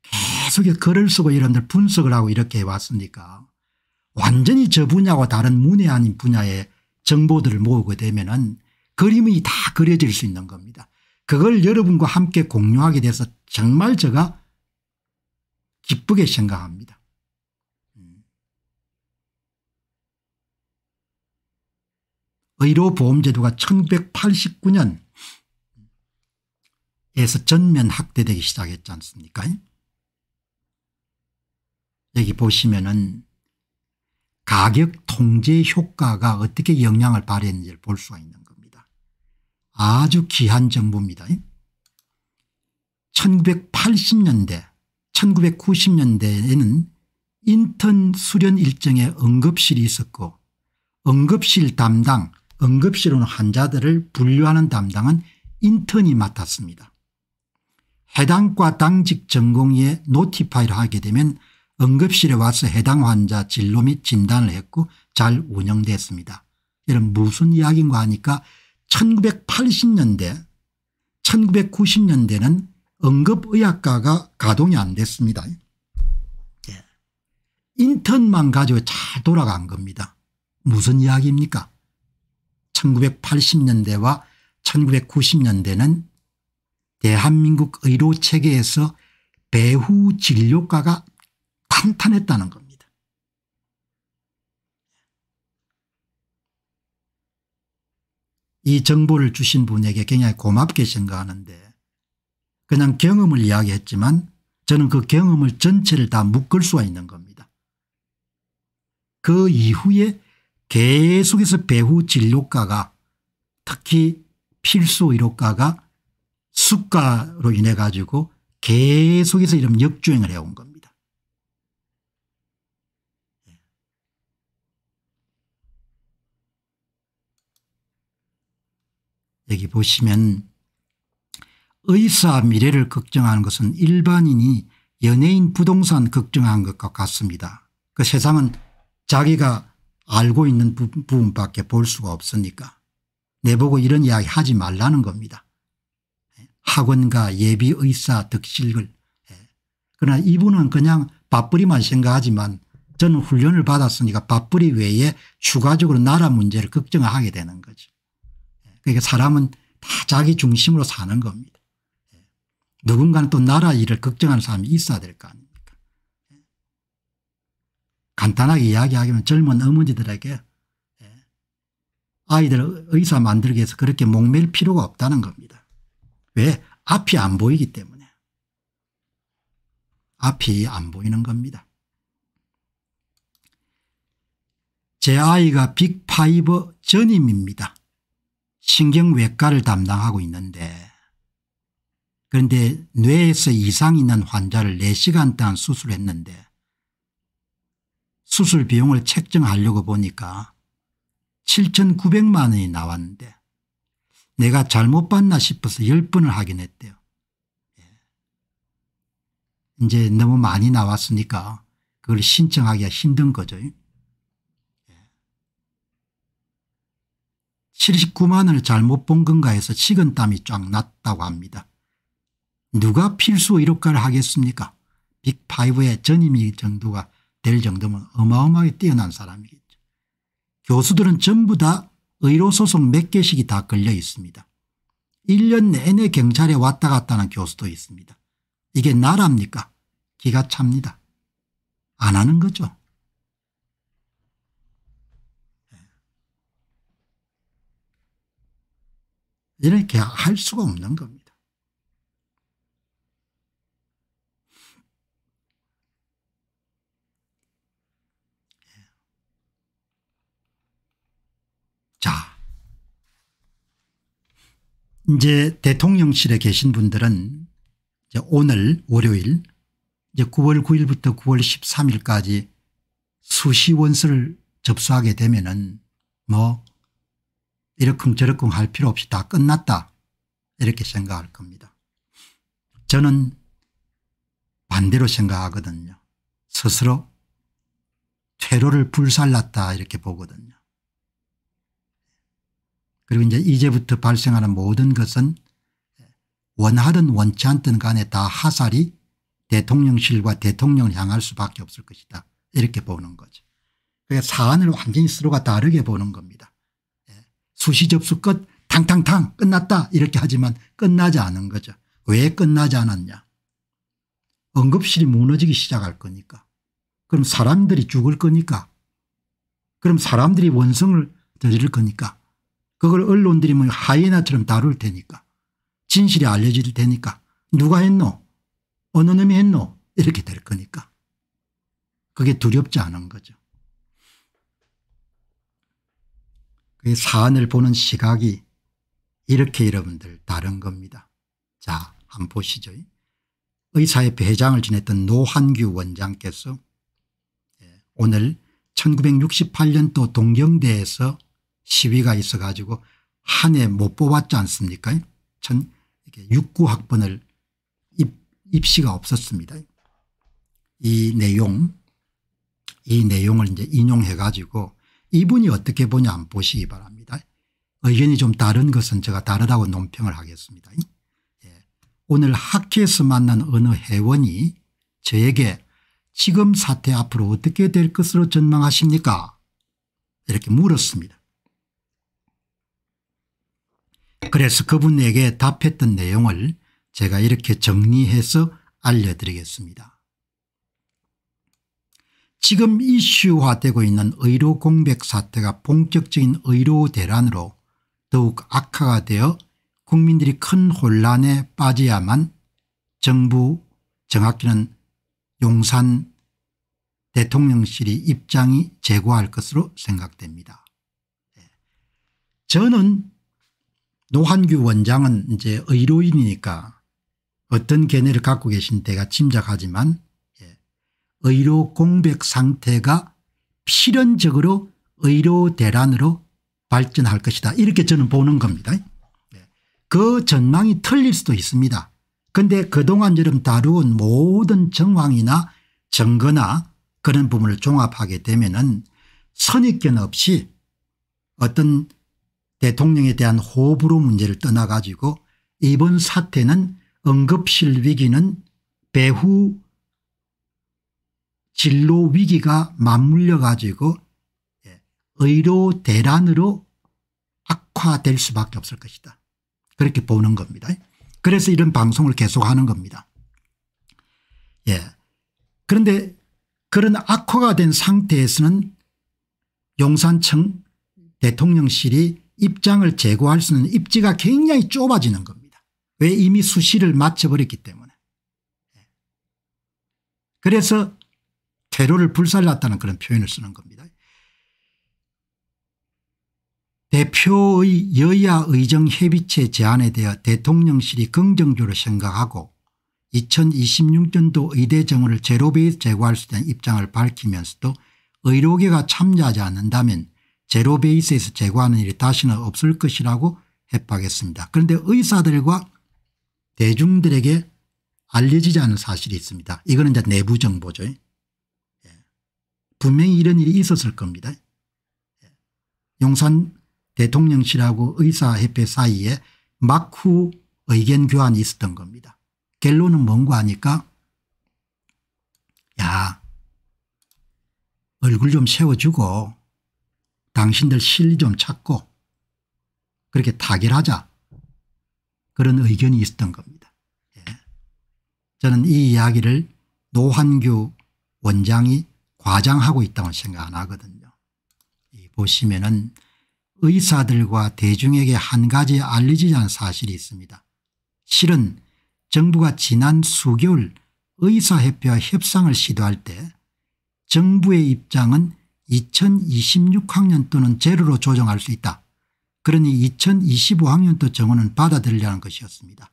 계속 글을 쓰고 여러분들 분석을 하고 이렇게 해왔으니까 완전히 저 분야와 다른 문외 아닌 분야의 정보들을 모으게 되면은 그림이 다 그려질 수 있는 겁니다. 그걸 여러분과 함께 공유하게 돼서 정말 제가 기쁘게 생각합니다. 의료보험제도가 천구백팔십구 년에서 전면 확대되기 시작했지 않습니까? 여기 보시면은 가격 통제 효과가 어떻게 영향을 발휘했는지를 볼 수가 있는 겁니다. 아주 귀한 정보입니다. 천구백팔십 년대, 천구백구십 년대에는 인턴 수련 일정에 응급실이 있었고 응급실 담당, 응급실 오는 환자들을 분류하는 담당은 인턴이 맡았습니다. 해당과 당직 전공의에 노티파이를 하게 되면 응급실에 와서 해당 환자 진료 및 진단을 했고 잘 운영됐습니다. 이런 무슨 이야기인가 하니까 천구백팔십 년대 천구백구십 년대는 응급의학과가 가동이 안 됐습니다. 인턴만 가지고 잘 돌아간 겁니다. 무슨 이야기입니까? 천구백팔십 년대와 천구백구십 년대는 대한민국 의료체계에서 배후 진료과가 탄탄했다는 겁니다. 이 정보를 주신 분에게 굉장히 고맙게 생각하는데, 그냥 경험을 이야기했지만 저는 그 경험을 전체를 다 묶을 수가 있는 겁니다. 그 이후에 계속해서 배후 진료과가, 특히 필수의료과가 수가로 인해 가지고 계속해서 이런 역주행을 해온 겁니다. 여기 보시면 의사 미래를 걱정하는 것은 일반인이 연예인 부동산 걱정하는 것과 같습니다. 그 세상은 자기가 알고 있는 부분밖에 볼 수가 없으니까 내보고 이런 이야기 하지 말라는 겁니다. 학원과 예비의사 득실을. 그러나 이분은 그냥 밥벌이만 생각하지만, 저는 훈련을 받았으니까 밥벌이 외에 추가적으로 나라 문제를 걱정하게 되는 거죠. 그러니까 사람은 다 자기 중심으로 사는 겁니다. 누군가는 또 나라 일을 걱정하는 사람이 있어야 될 거 아닙니까? 간단하게 이야기하면 젊은 어머니들에게 아이들 의사 만들기 위해서 그렇게 목맬 필요가 없다는 겁니다. 왜? 앞이 안 보이기 때문에. 앞이 안 보이는 겁니다. 제 아이가 빅파이브 전임입니다. 신경외과를 담당하고 있는데, 그런데 뇌에서 이상 있는 환자를 네 시간 동안 수술했는데, 수술 비용을 책정하려고 보니까 칠천구백만 원이 나왔는데 내가 잘못 봤나 싶어서 열 번을 하긴 했대요. 이제 너무 많이 나왔으니까 그걸 신청하기가 힘든 거죠. 칠십구만 원을 잘못 본 건가 해서 식은땀이 쫙 났다고 합니다. 누가 필수 의료과를 하겠습니까? 빅파이브의 전임이 정도가 될 정도면 어마어마하게 뛰어난 사람이기. 교수들은 전부 다 의료소송 몇 개씩이 다 걸려 있습니다. 일 년 내내 경찰에 왔다 갔다 하는 교수도 있습니다. 이게 나라입니까? 기가 찹니다. 안 하는 거죠. 이렇게 할 수가 없는 겁니다. 자, 이제 대통령실에 계신 분들은 이제 오늘 월요일 이제 구월 구일부터 구월 십삼일까지 수시 원서를 접수하게 되면은 뭐 이러쿵저러쿵 할 필요 없이 다 끝났다 이렇게 생각할 겁니다. 저는 반대로 생각하거든요. 스스로 퇴로를 불살랐다 이렇게 보거든요. 그리고 이제 이제부터 발생하는 모든 것은 원하든 원치 않든 간에 다 하살이 대통령실과 대통령을 향할 수밖에 없을 것이다 이렇게 보는 거죠. 그러니까 사안을 완전히 서로가 다르게 보는 겁니다. 수시 접수 끝, 탕탕탕 끝났다 이렇게 하지만 끝나지 않은 거죠. 왜 끝나지 않았냐? 응급실이 무너지기 시작할 거니까. 그럼 사람들이 죽을 거니까. 그럼 사람들이 원성을 저지를 거니까. 그걸 언론들이 뭐 하이에나처럼 다룰 테니까, 진실이 알려질 테니까, 누가 했노? 어느 놈이 했노? 이렇게 될 거니까. 그게 두렵지 않은 거죠. 그 사안을 보는 시각이 이렇게 여러분들 다른 겁니다. 자, 한번 보시죠. 의사의 회장을 지냈던 노한규 원장께서 오늘 천구백육십팔 년도 동경대에서 시위가 있어 가지고 한 해 못 뽑았지 않습니까? 전 육십구 학번을 입, 입시가 없었습니다. 이 내용, 이 내용을 이제 인용해 가지고 이분이 어떻게 보냐 한번 보시기 바랍니다. 의견이 좀 다른 것은 제가 다르다고 논평을 하겠습니다. 오늘 학회에서 만난 어느 회원이 저에게 지금 사태 앞으로 어떻게 될 것으로 전망하십니까? 이렇게 물었습니다. 그래서 그분에게 답했던 내용을 제가 이렇게 정리해서 알려드리겠습니다. 지금 이슈화되고 있는 의료 공백 사태가 본격적인 의료 대란으로 더욱 악화가 되어 국민들이 큰 혼란에 빠져야만 정부, 정확히는 용산 대통령실이 입장이 제고할 것으로 생각됩니다. 저는 노한규 원장은 이제 의료인이니까 어떤 견해를 갖고 계신 데가 짐작하지만 의료 공백 상태가 필연적으로 의료 대란으로 발전할 것이다. 이렇게 저는 보는 겁니다. 그 전망이 틀릴 수도 있습니다. 그런데 그동안 여러분 다루온 모든 정황이나 증거나 그런 부분을 종합하게 되면은 선입견 없이 어떤 대통령에 대한 호불호 문제를 떠나 가지고 이번 사태는 응급실 위기는 배후 진로 위기가 맞물려 가지고 의료 대란으로 악화될 수밖에 없을 것이다. 그렇게 보는 겁니다. 그래서 이런 방송을 계속하는 겁니다. 예. 그런데 그런 악화가 된 상태에서는 용산청 대통령실이 입장을 제고할 수 있는 입지가 굉장히 좁아지는 겁니다. 왜? 이미 수시를 마쳐버렸기 때문에. 그래서 퇴로를 불살랐다는 그런 표현을 쓰는 겁니다. 대표의 여야 의정협의체 제안에 대해 대통령실이 긍정적으로 생각하고 이천이십육 년도 의대 정원을 제로베이스 제고할 수 있다는 입장을 밝히면서도 의료계가 참여하지 않는다면 제로베이스에서 제고하는 일이 다시는 없을 것이라고 협박했습니다. 그런데 의사들과 대중들에게 알려지지 않은 사실이 있습니다. 이거는 이제 내부 정보죠. 분명히 이런 일이 있었을 겁니다. 용산 대통령실하고 의사협회 사이에 막후 의견 교환이 있었던 겁니다. 결론은 뭔가 하니까 야 얼굴 좀 세워주고 당신들 실리 좀 찾고 그렇게 타결하자 그런 의견이 있었던 겁니다. 예. 저는 이 이야기를 노한규 원장이 과장하고 있다고 생각 안 하거든요. 보시면은 의사들과 대중에게 한 가지 알려지지 않은 사실이 있습니다. 실은 정부가 지난 수개월 의사협회와 협상을 시도할 때 정부의 입장은 이천이십육 학년 또는 제로로 조정할 수 있다. 그러니 이천이십오 학년도 정원은 받아들이려는 것이었습니다.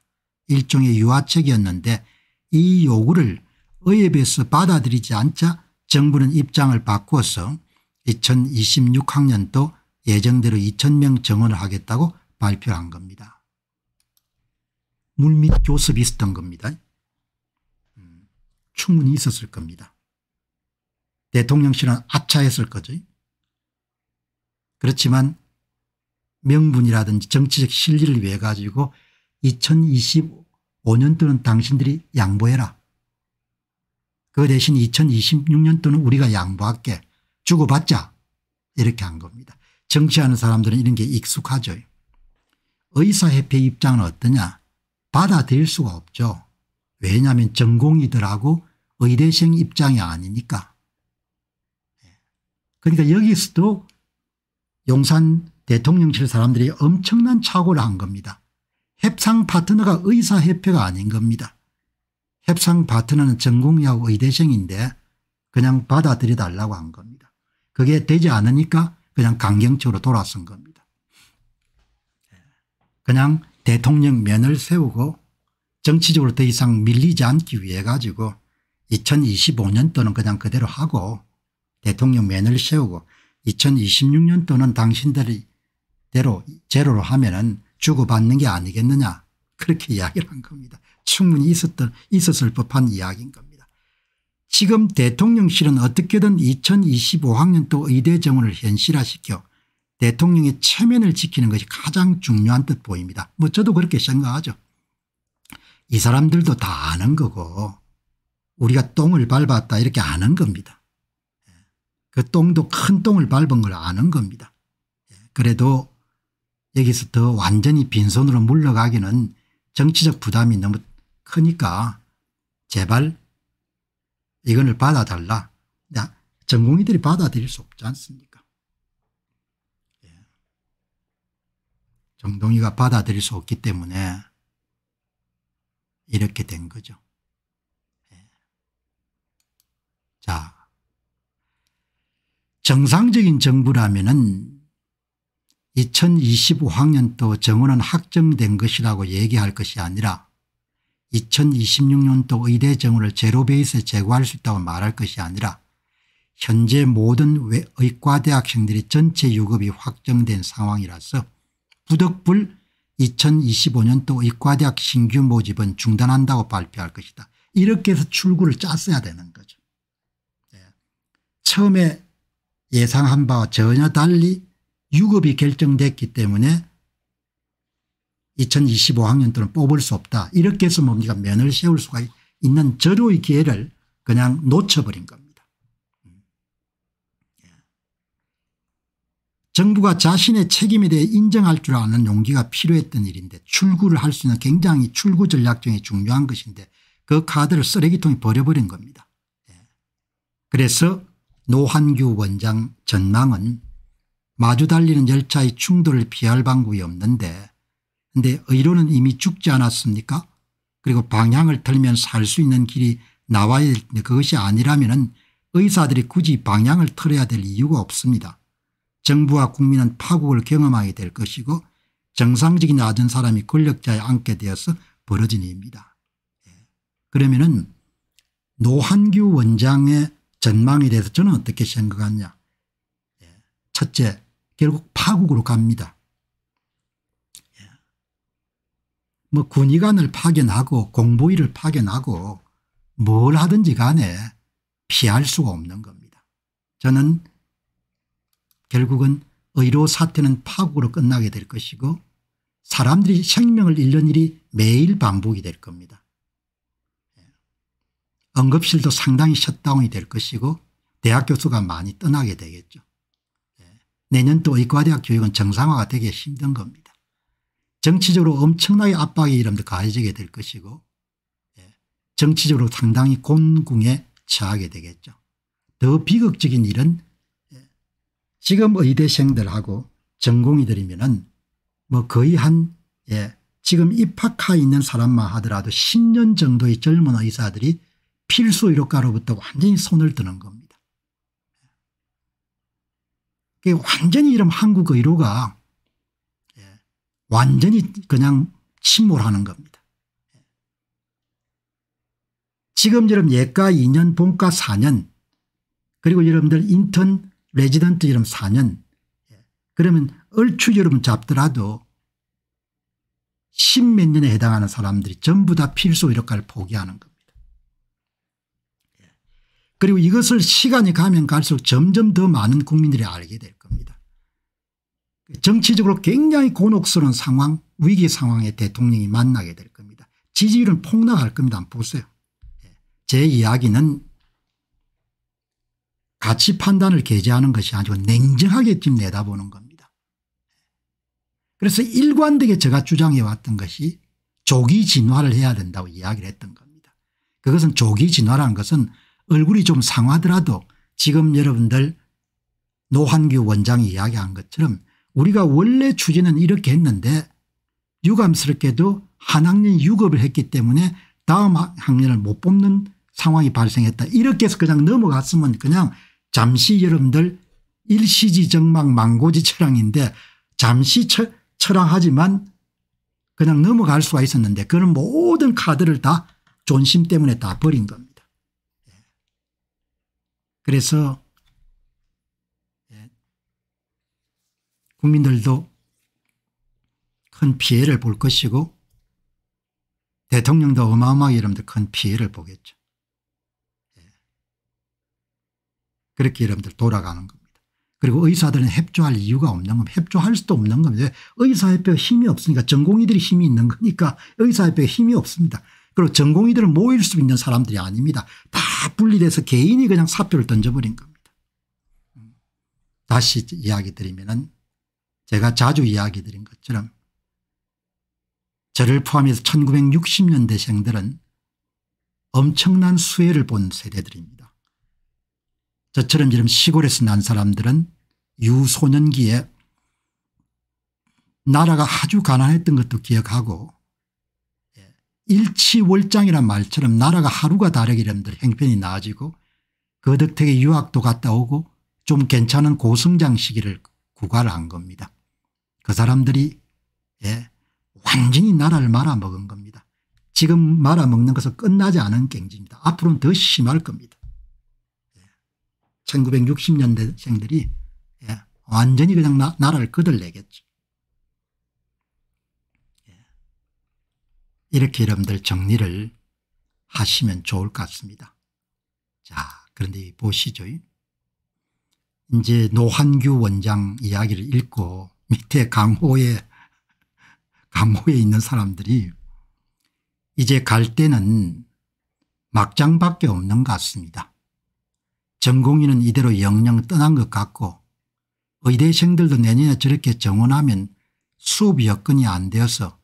일종의 유화책이었는데 이 요구를 의협에서 받아들이지 않자 정부는 입장을 바꾸어서 이천이십육 학년도 예정대로 이천 명 정원을 하겠다고 발표한 겁니다. 물밑 교섭이 있었던 겁니다. 음, 충분히 있었을 겁니다. 대통령실은 아차했을 거죠. 그렇지만 명분이라든지 정치적 실리를 위해 가지고 이천이십오 년도는 당신들이 양보해라. 그 대신 이천이십육 년도는 우리가 양보할게. 주고받자 이렇게 한 겁니다. 정치하는 사람들은 이런 게 익숙하죠. 의사협회 입장은 어떠냐? 받아들일 수가 없죠. 왜냐하면 전공이들하고 의대생 입장이 아니니까. 그러니까 여기서도 용산 대통령실 사람들이 엄청난 착오를 한 겁니다. 협상 파트너가 의사협회가 아닌 겁니다. 협상 파트너는 전공이하고 의대생인데 그냥 받아들여달라고 한 겁니다. 그게 되지 않으니까 그냥 강경적으로 돌아선 겁니다. 그냥 대통령 면을 세우고 정치적으로 더 이상 밀리지 않기 위해 가지고 이천이십오 년도는 그냥 그대로 하고 대통령 면을 세우고 이천이십육 년도는 당신들이 대로 제로로 하면은 주고받는 게 아니겠느냐 그렇게 이야기를 한 겁니다. 충분히 있었던 있었을 법한 이야기인 겁니다. 지금 대통령실은 어떻게든 이천이십오 학년도 의대 정원을 현실화시켜 대통령의 체면을 지키는 것이 가장 중요한 듯 보입니다. 뭐 저도 그렇게 생각하죠. 이 사람들도 다 아는 거고 우리가 똥을 밟았다 이렇게 아는 겁니다. 그 똥도 큰 똥을 밟은 걸 아는 겁니다. 그래도 여기서 더 완전히 빈손으로 물러가기는 정치적 부담이 너무 크니까 제발 이걸 받아달라. 전공의들이 받아들일 수 없지 않습니까? 정동의가 받아들일 수 없기 때문에 이렇게 된 거죠. 자, 정상적인 정부라면은 이천이십오 학년도 정원은 확정된 것이라고 얘기할 것이 아니라 이천이십육 년도 의대 정원을 제로 베이스에 제고할 수 있다고 말할 것이 아니라 현재 모든 의과대학생들이 전체 유급이 확정된 상황이라서 부득불 이천이십오 년도 의과대학 신규 모집은 중단한다고 발표할 것이다. 이렇게 해서 출구를 짰어야 되는 거죠. 네. 처음에 예상한 바와 전혀 달리 유급이 결정됐기 때문에 이천이십오 학년도는 뽑을 수 없다. 이렇게 해서 뭡니까 면을 세울 수가 있는 절호의 기회를 그냥 놓쳐버린 겁니다. 정부가 자신의 책임에 대해 인정할 줄 아는 용기가 필요했던 일인데 출구를 할 수 있는 굉장히 출구 전략 중에 중요한 것인데 그 카드를 쓰레기통에 버려버린 겁니다. 그래서 노한규 원장 전망은 마주 달리는 열차의 충돌을 피할 방법이 없는데 근데 의료는 이미 죽지 않았습니까? 그리고 방향을 틀면 살 수 있는 길이 나와야 될 텐데 그것이 아니라면 의사들이 굳이 방향을 틀어야 될 이유가 없습니다. 정부와 국민은 파국을 경험하게 될 것이고 정상적인 낮은 사람이 권력자에 앉게 되어서 벌어진 일입니다. 그러면은 노한규 원장의 전망에 대해서 저는 어떻게 생각하냐. 첫째, 결국 파국으로 갑니다. 뭐 군의관을 파견하고 공보위를 파견하고 뭘 하든지 간에 피할 수가 없는 겁니다. 저는 결국은 의료 사태는 파국으로 끝나게 될 것이고 사람들이 생명을 잃는 일이 매일 반복이 될 겁니다. 응급실도 상당히 셧다운이 될 것이고 대학 교수가 많이 떠나게 되겠죠. 내년도 의과대학 교육은 정상화가 되기 힘든 겁니다. 정치적으로 엄청나게 압박이 이름도 가해지게 될 것이고 정치적으로 상당히 곤궁에 처하게 되겠죠. 더 비극적인 일은 지금 의대생들하고 전공의들이면 뭐 거의 한 예, 지금 입학하에 있는 사람만 하더라도 십 년 정도의 젊은 의사들이 필수 의료과로부터 완전히 손을 드는 겁니다. 완전히 이런 한국 의료가 완전히 그냥 침몰하는 겁니다. 지금 여러분 예과 이 년 본과 사 년 그리고 여러분들 인턴 레지던트 여러분 사 년 그러면 얼추 여러분 잡더라도 십몇 년에 해당하는 사람들이 전부 다 필수 의료과를 포기하는 겁니다. 그리고 이것을 시간이 가면 갈수록 점점 더 많은 국민들이 알게 될 겁니다. 정치적으로 굉장히 곤혹스러운 상황, 위기 상황에 대통령이 만나게 될 겁니다. 지지율은 폭락할 겁니다. 한번 보세요. 제 이야기는 가치 판단을 게재하는 것이 아니고 냉정하게 지금 내다보는 겁니다. 그래서 일관되게 제가 주장해왔던 것이 조기 진화를 해야 된다고 이야기를 했던 겁니다. 그것은 조기 진화라는 것은 얼굴이 좀 상하더라도 지금 여러분들 노한규 원장이 이야기한 것처럼 우리가 원래 추진은 이렇게 했는데 유감스럽게도 한 학년 유급을 했기 때문에 다음 학년을 못 뽑는 상황이 발생했다. 이렇게 해서 그냥 넘어갔으면 그냥 잠시 여러분들 일시지 정망 망고지 철항인데 잠시 철, 철항하지만 그냥 넘어갈 수가 있었는데 그런 모든 카드를 다 존심 때문에 다 버린 겁니다. 그래서 국민들도 큰 피해를 볼 것이고 대통령도 어마어마하게 여러분들 큰 피해를 보겠죠. 그렇게 여러분들 돌아가는 겁니다. 그리고 의사들은 협조할 이유가 없는 겁니다. 협조할 수도 없는 겁니다. 의사협회에 힘이 없으니까 전공의들이 힘이 있는 거니까 의사협회에 힘이 없습니다. 그리고 전공의들을 모일 수 있는 사람들이 아닙니다. 다 분리돼서 개인이 그냥 사표를 던져버린 겁니다. 다시 이야기 드리면은 제가 자주 이야기 드린 것처럼 저를 포함해서 천구백육십 년대생들은 엄청난 수혜를 본 세대들입니다. 저처럼 이런 시골에서 난 사람들은 유소년기에 나라가 아주 가난했던 것도 기억하고 일치월장이란 말처럼 나라가 하루가 다르게 이런들 행편이 나아지고 거덕택에 유학도 갔다 오고 좀 괜찮은 고성장 시기를 구가를 한 겁니다. 그 사람들이 예, 완전히 나라를 말아먹은 겁니다. 지금 말아먹는 것은 끝나지 않은 경지입니다. 앞으로는 더 심할 겁니다. 예. 천구백육십 년대생들이 예, 완전히 그냥 나, 나라를 거들내겠죠. 예. 이렇게 여러분들 정리를 하시면 좋을 것 같습니다. 자, 그런데 보시죠. 이제 노환규 원장 이야기를 읽고 밑에 강호에 강호에 있는 사람들이 이제 갈 때는 막장밖에 없는 것 같습니다. 전공의는 이대로 영영 떠난 것 같고 의대생들도 내년에 저렇게 정원하면 수업 여건이 안 되어서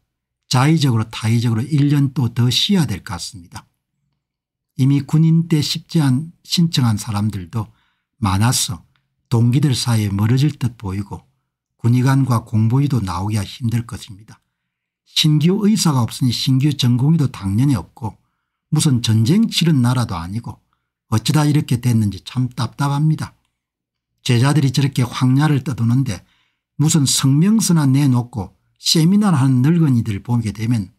자의적으로 타의적으로 일 년 또 더 쉬어야 될 것 같습니다. 이미 군인 때 십제한 신청한 사람들도 많았어 동기들 사이에 멀어질 듯 보이고 군의관과 공보위도 나오기가 힘들 것입니다. 신규 의사가 없으니 신규 전공의도 당연히 없고 무슨 전쟁 치른 나라도 아니고 어쩌다 이렇게 됐는지 참 답답합니다. 제자들이 저렇게 황야를 떠도는데 무슨 성명서나 내놓고 세미나를 하는 늙은이들 보게 되면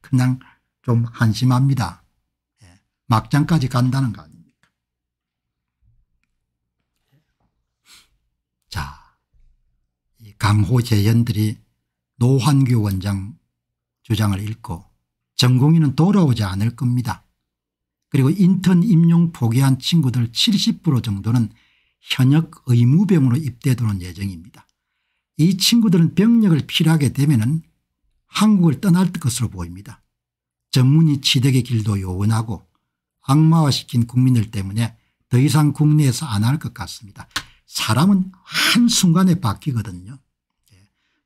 그냥 좀 한심합니다. 막장까지 간다는 거 아니에요. 자, 이 강호재연들이 노환규 원장 주장을 읽고 전공의는 돌아오지 않을 겁니다. 그리고 인턴 임용 포기한 친구들 칠십 퍼센트 정도는 현역 의무병으로 입대도는 예정입니다. 이 친구들은 병력을 필요하게 되면 한국을 떠날 것으로 보입니다. 전문의 취득의 길도 요원하고 악마화시킨 국민들 때문에 더 이상 국내에서 안 할 것 같습니다. 사람은 한순간에 바뀌거든요.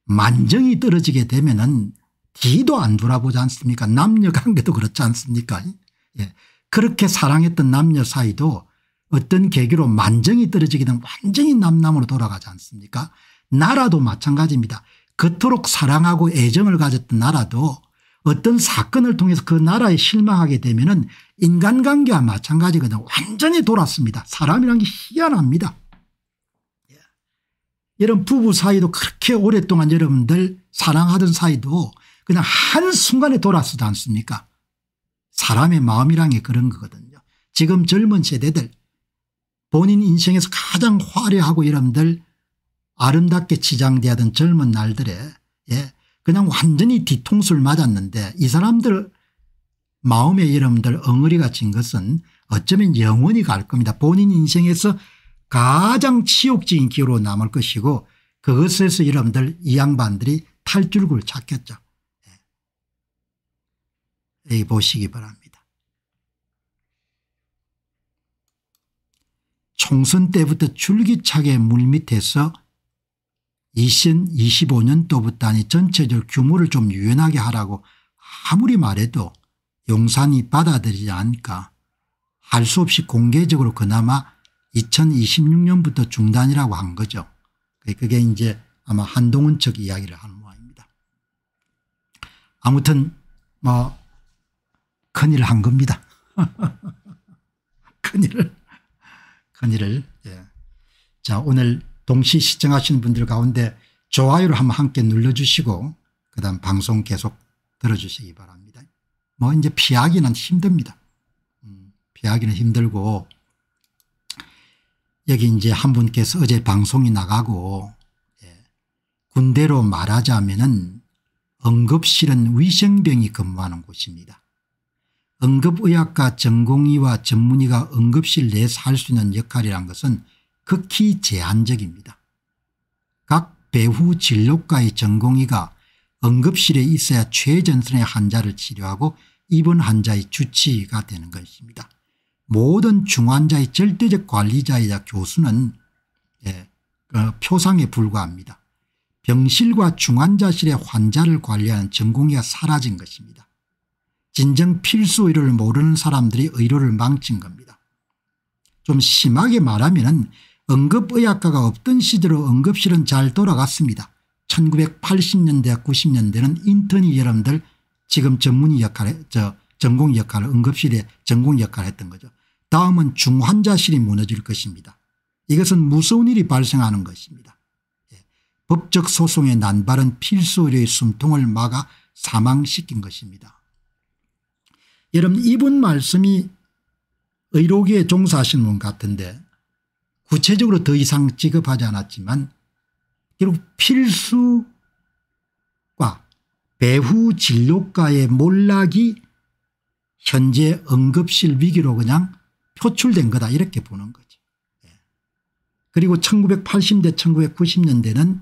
만정이 떨어지게 되면은 뒤도 안 돌아보지 않습니까? 남녀 관계도 그렇지 않습니까? 예. 그렇게 사랑했던 남녀 사이도 어떤 계기로 만정이 떨어지게 되면 완전히 남남으로 돌아가지 않습니까? 나라도 마찬가지입니다. 그토록 사랑하고 애정을 가졌던 나라도 어떤 사건을 통해서 그 나라에 실망하게 되면은 인간관계와 마찬가지거든요. 완전히 돌았습니다. 사람이란 게 희한합니다. 이런 부부 사이도 그렇게 오랫동안 여러분들 사랑하던 사이도 그냥 한순간에 돌아서지 않습니까? 사람의 마음이란 게 그런 거거든요. 지금 젊은 세대들 본인 인생에서 가장 화려하고 여러분들 아름답게 치장되던 젊은 날들에 예, 그냥 완전히 뒤통수를 맞았는데 이 사람들 마음에 여러분들 엉어리가 진 것은 어쩌면 영원히 갈 겁니다. 본인 인생에서 가장 치욕적인 기호로 남을 것이고 그것에서 여러분들 이 양반들이 탈출구를 찾겠죠. 예. 여기 보시기 바랍니다. 총선 때부터 줄기차게 물밑에서 이천이십오 년도부터 아니 전체적 규모를 좀 유연하게 하라고 아무리 말해도 용산이 받아들이지 않으니까 할 수 없이 공개적으로 그나마 이천이십육 년부터 중단이라고 한 거죠. 그게 이제 아마 한동훈 측 이야기를 하는 모양입니다. 아무튼 뭐 큰일을 한 겁니다. 큰일을 큰일을 예. 자, 오늘 동시 시청하시는 분들 가운데 좋아요를 한번 함께 눌러주시고 그다음 방송 계속 들어주시기 바랍니다. 뭐 이제 피하기는 힘듭니다. 음, 피하기는 힘들고 여기 이제 한 분께서 어제 방송이 나가고 예. 군대로 말하자면은 응급실은 위생병이 근무하는 곳입니다. 응급의학과 전공의와 전문의가 응급실 내에서 할 수 있는 역할이란 것은 극히 제한적입니다. 각 배후 진료과의 전공의가 응급실에 있어야 최전선의 환자를 치료하고 입원 환자의 주치의가 되는 것입니다. 모든 중환자의 절대적 관리자이자 교수는 예, 어, 표상에 불과합니다. 병실과 중환자실의 환자를 관리하는 전공의가 사라진 것입니다. 진정 필수 의료를 모르는 사람들이 의료를 망친 겁니다. 좀 심하게 말하면 응급의학과가 없던 시대로 응급실은 잘 돌아갔습니다. 천구백팔십 년대와 구십 년대는 인턴이 여러분들 지금 전문의 역할을 저 전공 역할을 응급실의 전공 역할을 했던 거죠. 다음은 중환자실이 무너질 것입니다. 이것은 무서운 일이 발생하는 것입니다. 예. 법적 소송의 난발은 필수 의료의 숨통을 막아 사망시킨 것입니다. 여러분 이분 말씀이 의료계에 종사하시는 분 같은데 구체적으로 더 이상 지급하지 않았지만 결국 필수과 배후 진료과의 몰락이 현재 응급실 위기로 그냥 표출된 거다 이렇게 보는 거죠. 그리고 천구백팔십 년대 천구백구십 년대는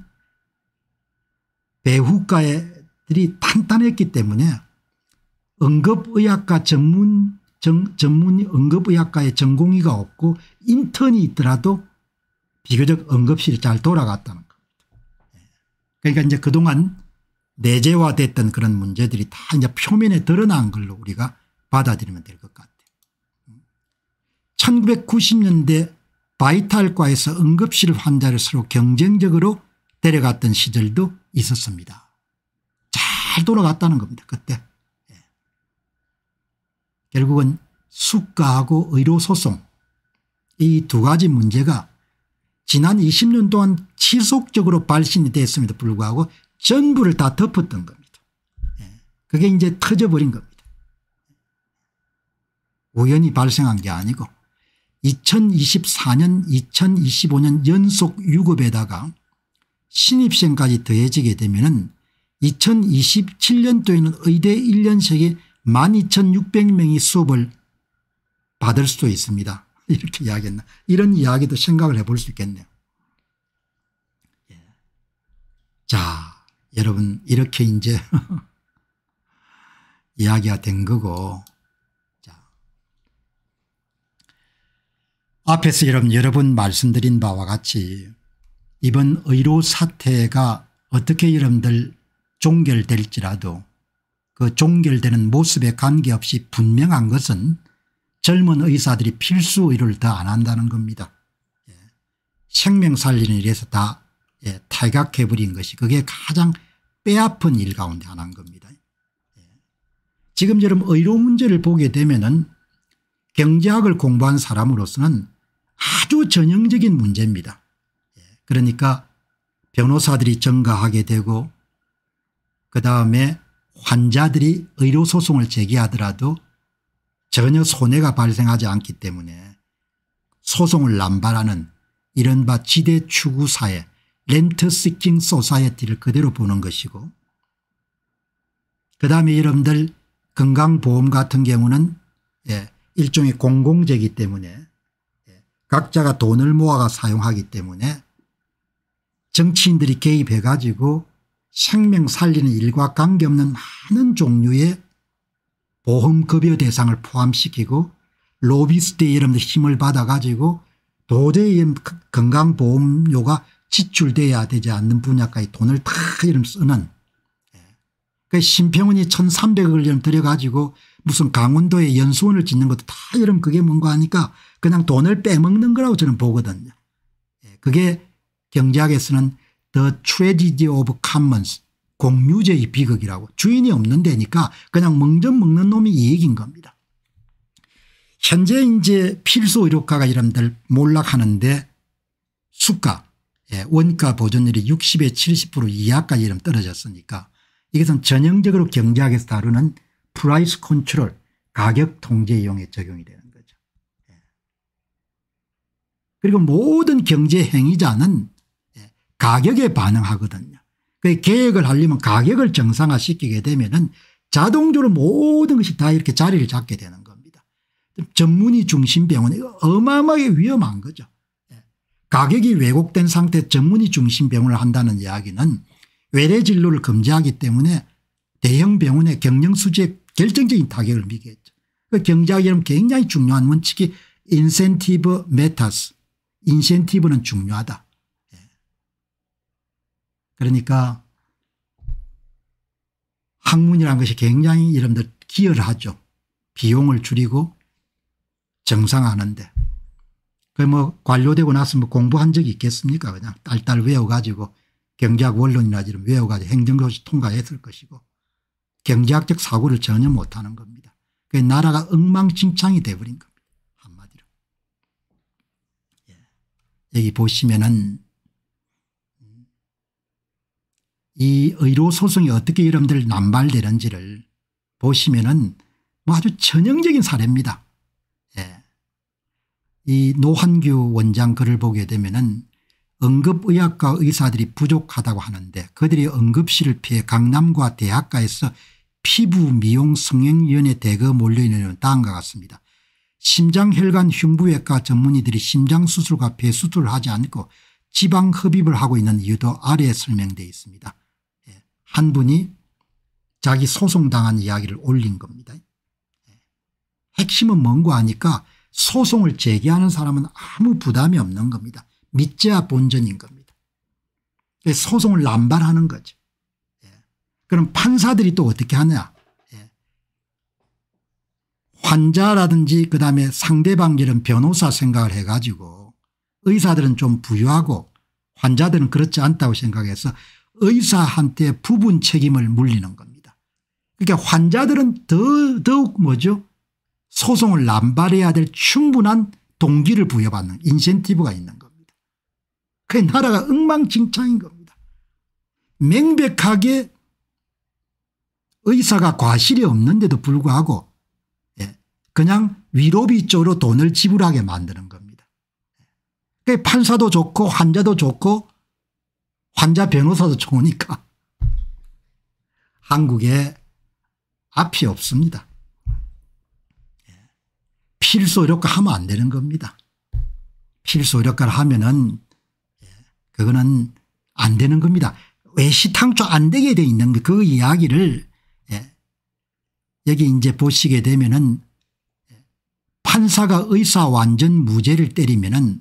배후과들이 탄탄했기 때문에 응급의학과 전문 정, 전문 응급의학과의 전공의가 없고 인턴이 있더라도 비교적 응급실이 잘 돌아갔다는 겁니다. 그러니까 이제 그동안 내재화됐던 그런 문제들이 다 이제 표면에 드러난 걸로 우리가 받아들이면 될 것 같아요. 천구백구십 년대 바이탈과에서 응급실 환자를 서로 경쟁적으로 데려갔던 시절도 있었습니다. 잘 돌아갔다는 겁니다. 그때. 결국은 수가하고 의료소송 이 두 가지 문제가 지난 이십 년 동안 지속적으로 발신이 됐음에도 불구하고 전부를 다 덮었던 겁니다. 그게 이제 터져버린 겁니다. 우연히 발생한 게 아니고 이천이십사 년 이천이십오 년 연속 유급에다가 신입생까지 더해지게 되면 이천이십칠 년도에는 의대 일 년생이 만 이천육백 명이 수업을 받을 수도 있습니다. 이렇게 이야기했나. 이런 이야기도 생각을 해볼 수 있겠네요. 예. 자, 여러분 이렇게 이제 이야기가 된 거고 자. 앞에서 여러분 여러 번 말씀드린 바와 같이 이번 의료 사태가 어떻게 여러분들 종결될지라도 그 종결되는 모습에 관계없이 분명한 것은 젊은 의사들이 필수 의료를 더 안 한다는 겁니다. 예. 생명 살리는 일에서 다 예, 탈각해버린 것이 그게 가장 뼈아픈 일 가운데 하나인 겁니다. 예. 지금 여러분 의료 문제를 보게 되면은 경제학을 공부한 사람으로서는 아주 전형적인 문제입니다. 예. 그러니까 변호사들이 증가하게 되고 그다음에 환자들이 의료소송을 제기하더라도 전혀 손해가 발생하지 않기 때문에 소송을 남발하는 이른바 지대추구사회 렌트시킹 소사이어티를 그대로 보는 것이고 그다음에 여러분들 건강보험 같은 경우는 예, 일종의 공공재이기 때문에 예, 각자가 돈을 모아가 사용하기 때문에 정치인들이 개입해 가지고 생명 살리는 일과 관계없는 많은 종류의 보험급여 대상을 포함시키고 로비스트의 여러분들 힘을 받아가지고 도저히 건강보험료가 지출돼야 되지 않는 분야까지 돈을 다 이름 쓰는 그 심평원이 천삼백억을 이름 들여가지고 무슨 강원도에 연수원을 짓는 것도 다 이름 그게 뭔가 하니까 그냥 돈을 빼먹는 거라고 저는 보거든요. 그게 경제학에서는 The Tragedy of Commons 공유제의 비극이라고 주인이 없는 데니까 그냥 멍전 먹는 놈이 이 얘기인 겁니다. 현재 이제 필수 의료가가 이런들 몰락하는데 수가 원가 보존율이 육십에서 칠십 퍼센트 이하까지 이런 떨어졌으니까 이것은 전형적으로 경제학에서 다루는 프라이스 컨트롤 가격 통제 이용에 적용이 되는 거죠. 그리고 모든 경제 행위자는 가격에 반응하거든요. 그 계획을 하려면 가격을 정상화시키게 되면은 자동적으로 모든 것이 다 이렇게 자리를 잡게 되는 겁니다. 전문의 중심 병원이 어마어마하게 위험한 거죠. 가격이 왜곡된 상태에서 전문의 중심 병원을 한다는 이야기는 외래 진료를 금지하기 때문에 대형 병원의 경영 수직 결정적인 타격을 미게 했죠. 그 경제학에 보면 굉장히 중요한 원칙이 인센티브 메타스, 인센티브는 중요하다. 그러니까 학문이라는 것이 굉장히 여러분들 기여를 하죠. 비용을 줄이고 정상화하는데. 그 뭐 관료되고 나서 뭐 공부한 적이 있겠습니까? 그냥 딸딸 외워가지고 경제학 원론이나 지금 외워가지고 행정교실 통과했을 것이고 경제학적 사고를 전혀 못하는 겁니다. 그 나라가 엉망진창이 돼버린 겁니다. 한마디로. 예. 여기 보시면은 이 의료 소송이 어떻게 여러분들 남발되는지를 보시면은 뭐 아주 전형적인 사례입니다. 예. 이 노환규 원장 글을 보게 되면은 응급의학과 의사들이 부족하다고 하는데 그들이 응급실을 피해 강남과 대학가에서 피부 미용 성형위원회 대거 몰려있는 다음과 같습니다. 심장혈관 흉부외과 전문의들이 심장수술과 폐수술을 하지 않고 지방흡입을 하고 있는 이유도 아래에 설명되어 있습니다. 예. 한 분이 자기 소송당한 이야기를 올린 겁니다. 예. 핵심은 뭔고 하니까 소송을 제기하는 사람은 아무 부담이 없는 겁니다. 믿자 본전인 겁니다. 예. 소송을 남발하는 거죠. 예. 그럼 판사들이 또 어떻게 하냐. 예. 환자라든지 그다음에 상대방 이런 변호사 생각을 해가지고 의사들은 좀 부유하고 환자들은 그렇지 않다고 생각해서 의사한테 부분 책임을 물리는 겁니다. 그러니까 환자들은 더, 더욱 뭐죠? 소송을 남발해야 될 충분한 동기를 부여받는 인센티브가 있는 겁니다. 그게 나라가 엉망진창인 겁니다. 명백하게 의사가 과실이 없는데도 불구하고 그냥 위로비 쪽으로 돈을 지불하게 만드는 겁니다. 판사도 좋고 환자도 좋고 환자 변호사도 좋으니까 한국에 앞이 없습니다. 필수 의료가 하면 안 되는 겁니다. 필수 의료가를 하면은 그거는 안 되는 겁니다. 외시탕초 안 되게 돼 있는 그 이야기를 여기 이제 보시게 되면은 판사가 의사 완전 무죄를 때리면은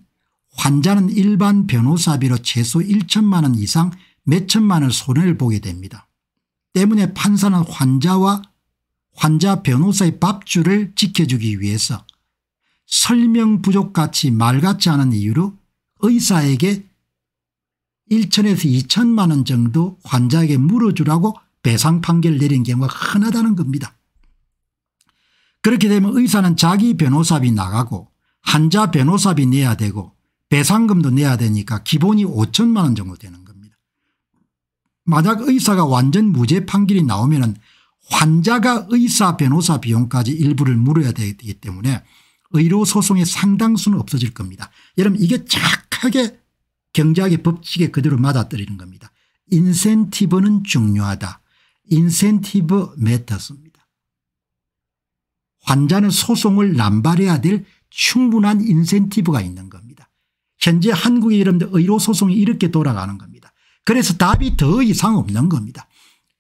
환자는 일반 변호사비로 최소 일천만 원 이상 몇천만 원 손해를 보게 됩니다. 때문에 판사는 환자와 환자 변호사의 밥줄을 지켜주기 위해서 설명 부족같이 말같이 하는 이유로 의사에게 일천에서 이천만 원 정도 환자에게 물어주라고 배상 판결을 내린 경우가 흔하다는 겁니다. 그렇게 되면 의사는 자기 변호사비 나가고 환자 변호사비 내야 되고 배상금도 내야 되니까 기본이 오천만 원 정도 되는 겁니다. 만약 의사가 완전 무죄 판결이 나오면 환자가 의사 변호사 비용까지 일부를 물어야 되기 때문에 의료소송의 상당수는 없어질 겁니다. 여러분 이게 착하게 경제학의 법칙에 그대로 맞아떨어지는 겁니다. 인센티브는 중요하다. 인센티브 메타스입니다. 환자는 소송을 남발해야 될 충분한 인센티브가 있는 겁니다. 현재 한국의 이런 의료소송이 이렇게 돌아가는 겁니다. 그래서 답이 더 이상 없는 겁니다.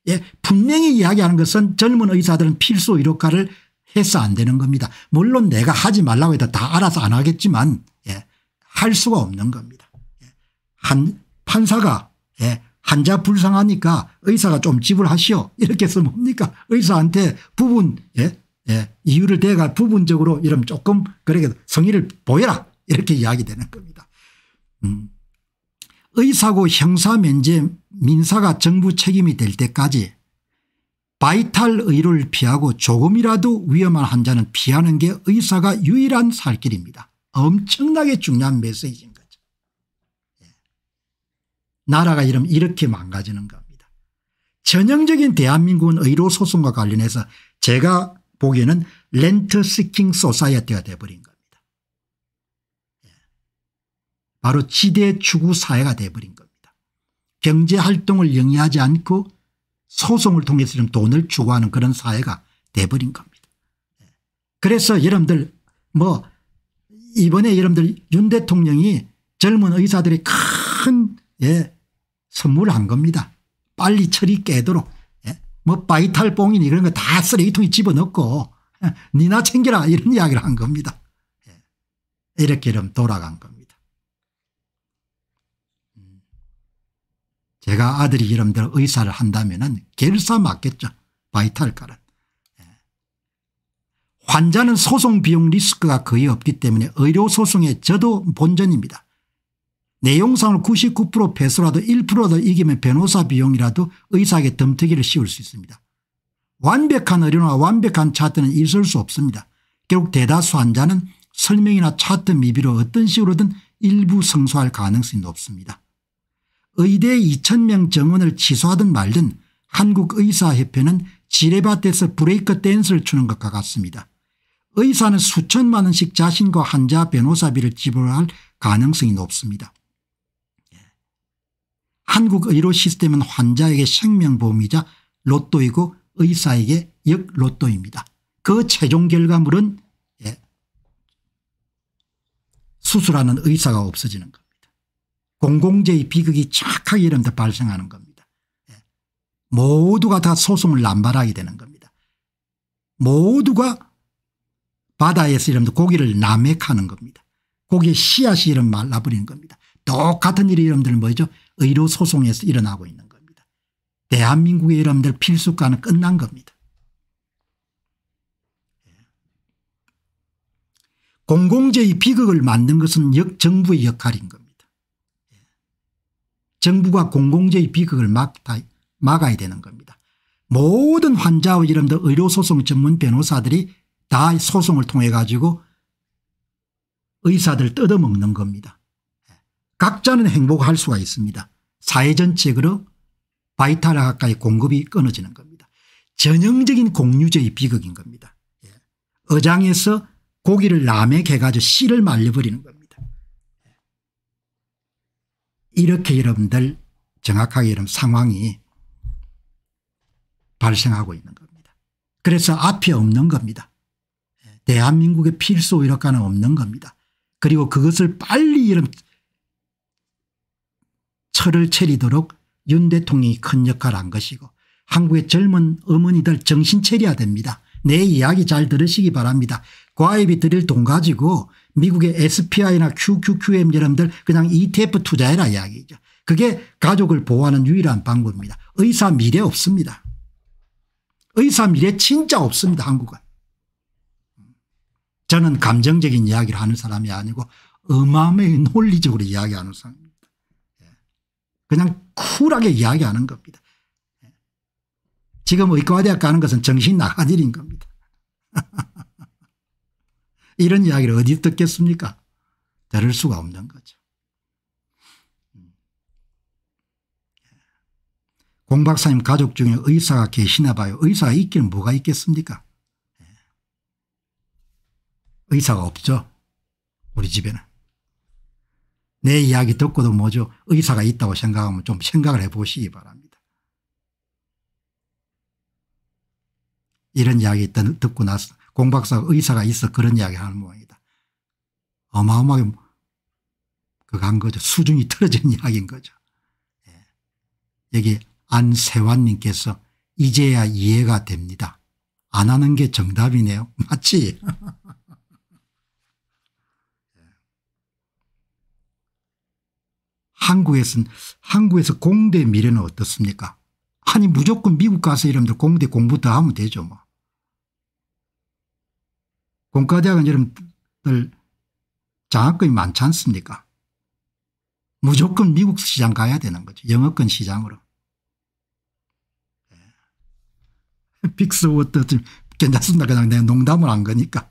예, 분명히 이야기하는 것은 젊은 의사들은 필수 의료과를 해서 안 되는 겁니다. 물론 내가 하지 말라고 해도 다 알아서 안 하겠지만 예, 할 수가 없는 겁니다. 예, 한 판사가 예, 환자 불쌍하니까 의사가 좀 지불하시오 이렇게 해서 뭡니까 의사한테 부분 예, 예, 이유를 대가 부분적으로 이런 조금 그렇게 성의를 보여라 이렇게 이야기되는 겁니다. 음. 의사고 형사 면제 민사가 정부 책임이 될 때까지 바이탈 의료를 피하고 조금이라도 위험한 환자는 피하는 게 의사가 유일한 살 길입니다. 엄청나게 중요한 메시지인 거죠. 예. 나라가 이러면 이렇게 망가지는 겁니다. 전형적인 대한민국은 의료소송과 관련해서 제가 보기에는 렌트시킹 소사이어티가 돼버린 겁니다. 바로 지대 추구 사회가 돼버린 겁니다. 경제활동을 영위하지 않고 소송을 통해서 돈을 추구하는 그런 사회가 돼버린 겁니다. 그래서 여러분들 뭐 이번에 여러분들 윤 대통령이 젊은 의사들이 큰 예, 선물을 한 겁니다. 빨리 철이 깨도록 예, 뭐 바이탈뽕이니 이런 거 다 쓰레기통에 집어넣고 니나 챙겨라 이런 이야기를 한 겁니다. 이렇게 좀 돌아간 겁니다. 제가 아들이 여러분들 의사를 한다면 결사 맞겠죠. 바이탈가는. 환자는 소송 비용 리스크가 거의 없기 때문에 의료소송에 저도 본전입니다. 내용상을 구십구 퍼센트 패소라도 일 퍼센트라도 이기면 변호사 비용이라도 의사에게 덤태기를 씌울 수 있습니다. 완벽한 의료나 완벽한 차트는 있을 수 없습니다. 결국 대다수 환자는 설명이나 차트 미비로 어떤 식으로든 일부 성소할 가능성이 높습니다. 의대 이천 명 정원을 취소하든 말든 한국의사협회는 지뢰밭에서 브레이크 댄스를 추는 것과 같습니다. 의사는 수천만 원씩 자신과 환자 변호사비를 지불할 가능성이 높습니다. 한국 의료 시스템은 환자에게 생명보험이자 로또이고 의사에게 역로또입니다. 그 최종 결과물은 예. 수술하는 의사가 없어지는 겁니다. 공공재의 비극이 정확하게 이름도 발생하는 겁니다. 예. 모두가 다 소송을 남발하게 되는 겁니다. 모두가 바다에서 이름도 고기를 남획하는 겁니다. 고기에 씨앗이 이름 말라버리는 겁니다. 똑같은 일이 이름들 뭐죠? 의료소송에서 일어나고 있는 겁니다. 대한민국의 이름들 필수과는 끝난 겁니다. 공공재의 비극을 만든 것은 정부의 역할인 겁니다. 정부가 공공재의 비극을 막, 막아야 되는 겁니다. 모든 환자와 이름들 의료소송 전문 변호사들이 다 소송을 통해 가지고 의사들 뜯어먹는 겁니다. 각자는 행복할 수가 있습니다. 사회 전체로 바이탈학과의 공급이 끊어지는 겁니다. 전형적인 공유제의 비극인 겁니다. 어장에서 고기를 남에게 가지고 씨를 말려버리는 겁니다. 이렇게 여러분들 정확하게 이런 상황이 발생하고 있는 겁니다. 그래서 앞이 없는 겁니다. 대한민국의 필수 의료과는 없는 겁니다. 그리고 그것을 빨리 이런 철을 차리도록 윤 대통령이 큰 역할을 한 것이고 한국의 젊은 어머니들 정신 차려야 됩니다. 내 이야기 잘 들으시기 바랍니다. 과외비 드릴 돈 가지고 미국의 에스 피 아이나 큐 큐 큐 엠 여러분들 그냥 이 티 에프 투자해라 이야기죠. 그게 가족을 보호하는 유일한 방법입니다. 의사 미래 없습니다. 의사 미래 진짜 없습니다. 한국은. 저는 감정적인 이야기를 하는 사람이 아니고 어마어마하게 논리적으로 이야기하는 사람입니다. 그냥 쿨하게 이야기하는 겁니다. 지금 의과대학 가는 것은 정신 나간 일인 겁니다. 이런 이야기를 어디 듣겠습니까? 들을 수가 없는 거죠. 공 박사님 가족 중에 의사가 계시나 봐요. 의사가 있기는 뭐가 있겠습니까? 의사가 없죠. 우리 집에는. 내 이야기 듣고도 뭐죠. 의사가 있다고 생각하면 좀 생각을 해보시기 바랍니다. 이런 이야기 듣고 나서 공 박사가 의사가 있어 그런 이야기를 하는 모양이다. 어마어마하게 그거 한 거죠. 수준이 틀어진 이야기인 거죠. 여기 안세환님께서 이제야 이해가 됩니다. 안 하는 게 정답이네요. 맞지? 한국에서는 한국에서 공대 미래는 어떻습니까? 아니 무조건 미국 가서 이러면 공대 공부 더 하면 되죠. 뭐. 공과대학은 여러분들 장학금이 많지 않습니까? 무조건 미국 시장 가야 되는 거죠. 영어권 시장으로. 빅스워터 괜찮습니다. 그냥 내가 농담을 한 거니까.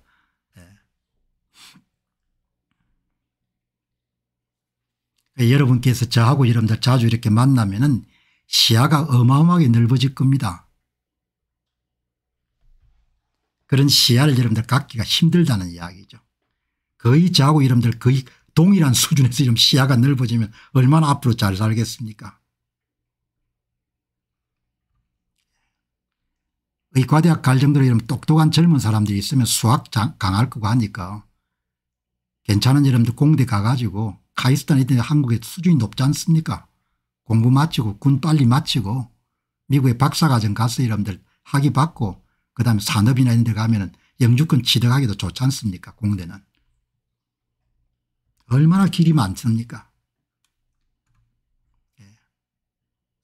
여러분께서 저하고 여러분들 자주 이렇게 만나면은 시야가 어마어마하게 넓어질 겁니다. 그런 시야를 여러분들 갖기가 힘들다는 이야기죠. 거의 저하고 여러분들 거의 동일한 수준에서 이런 시야가 넓어지면 얼마나 앞으로 잘 살겠습니까? 의과대학 갈 정도로 이런 똑똑한 젊은 사람들이 있으면 수학 강할 거고 하니까 괜찮은 여러분들 공대 가가지고 카이스트나 이때 한국의 수준이 높지 않습니까? 공부 마치고 군 빨리 마치고 미국의 박사과정 가서 여러분들 학위 받고 그다음에 산업이나 이런 데 가면은 영주권 취득하기도 좋지 않습니까? 공대는. 얼마나 길이 많습니까?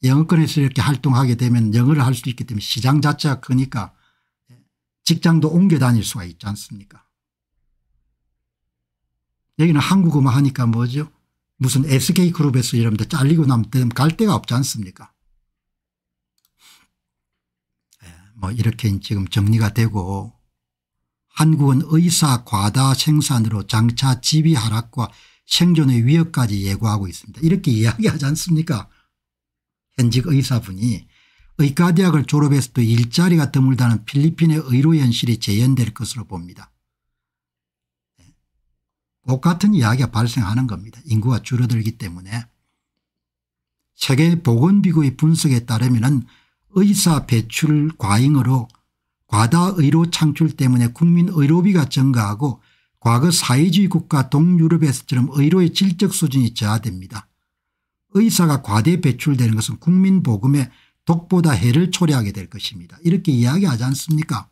영어권에서 이렇게 활동하게 되면 영어를 할 수 있기 때문에 시장 자체가 크니까 직장도 옮겨 다닐 수가 있지 않습니까? 여기는 한국어만 하니까 뭐죠? 무슨 에스케이 그룹에서 이러면 잘리고 나면 갈 데가 없지 않습니까? 뭐 이렇게 지금 정리가 되고, 한국은 의사 과다 생산으로 장차 지위 하락과 생존의 위협까지 예고하고 있습니다. 이렇게 이야기하지 않습니까? 현직 의사분이 의과대학을 졸업해서도 일자리가 드물다는 필리핀의 의료 현실이 재현될 것으로 봅니다. 똑같은 이야기가 발생하는 겁니다. 인구가 줄어들기 때문에. 세계보건기구의 분석에 따르면 의사 배출 과잉으로 과다 의료 창출 때문에 국민 의료비가 증가하고 과거 사회주의 국가 동유럽에서처럼 의료의 질적 수준이 저하됩니다. 의사가 과대 배출되는 것은 국민 보금에 독보다 해를 초래하게 될 것입니다. 이렇게 이야기하지 않습니까?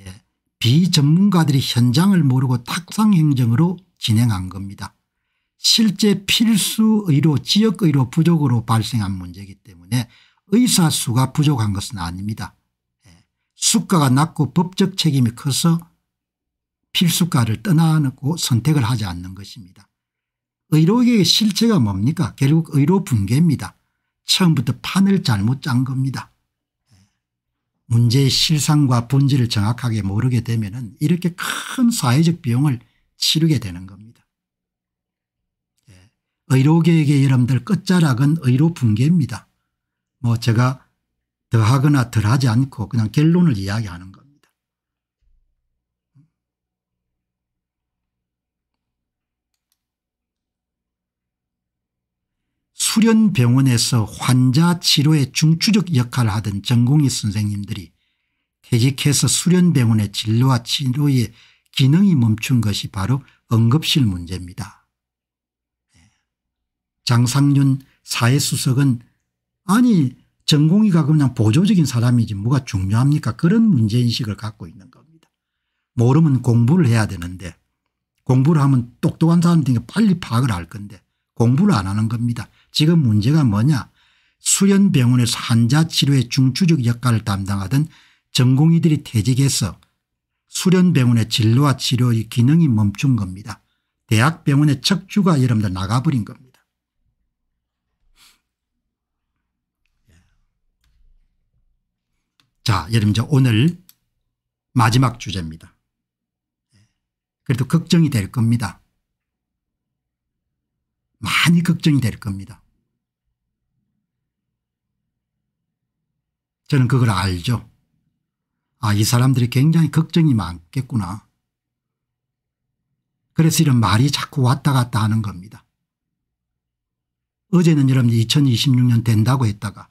예. 비전문가들이 현장을 모르고 탁상행정으로 진행한 겁니다. 실제 필수의료 지역의료 부족으로 발생한 문제이기 때문에 의사 수가 부족한 것은 아닙니다. 예. 수가가 낮고 법적 책임이 커서 필수과를 떠나고 선택을 하지 않는 것입니다. 의료계의 실체가 뭡니까? 결국 의료 붕괴입니다. 처음부터 판을 잘못 짠 겁니다. 문제의 실상과 본질을 정확하게 모르게 되면 이렇게 큰 사회적 비용을 치르게 되는 겁니다. 의료계에게 여러분들 끝자락은 의료 붕괴입니다. 뭐 제가 더하거나 덜하지 않고 그냥 결론을 이야기하는 겁니다. 수련병원에서 환자 치료에 중추적 역할을 하던 전공의 선생님들이 퇴직해서 수련병원의 진료와 치료의 기능이 멈춘 것이 바로 응급실 문제입니다. 장상윤 사회수석은 아니 전공의가 그냥 보조적인 사람이지 뭐가 중요합니까? 그런 문제인식을 갖고 있는 겁니다. 모르면 공부를 해야 되는데, 공부를 하면 똑똑한 사람들이 빨리 파악을 할 건데 공부를 안 하는 겁니다. 지금 문제가 뭐냐? 수련병원에서 환자 치료의 중추적 역할을 담당하던 전공의들이 퇴직해서 수련병원의 진료와 치료의 기능이 멈춘 겁니다. 대학병원의 척추가 여러분들 나가버린 겁니다. 자, 여러분들 오늘 마지막 주제입니다. 그래도 걱정이 될 겁니다. 많이 걱정이 될 겁니다. 저는 그걸 알죠. 아, 이 사람들이 굉장히 걱정이 많겠구나. 그래서 이런 말이 자꾸 왔다 갔다 하는 겁니다. 어제는 여러분 이천이십육 년 된다고 했다가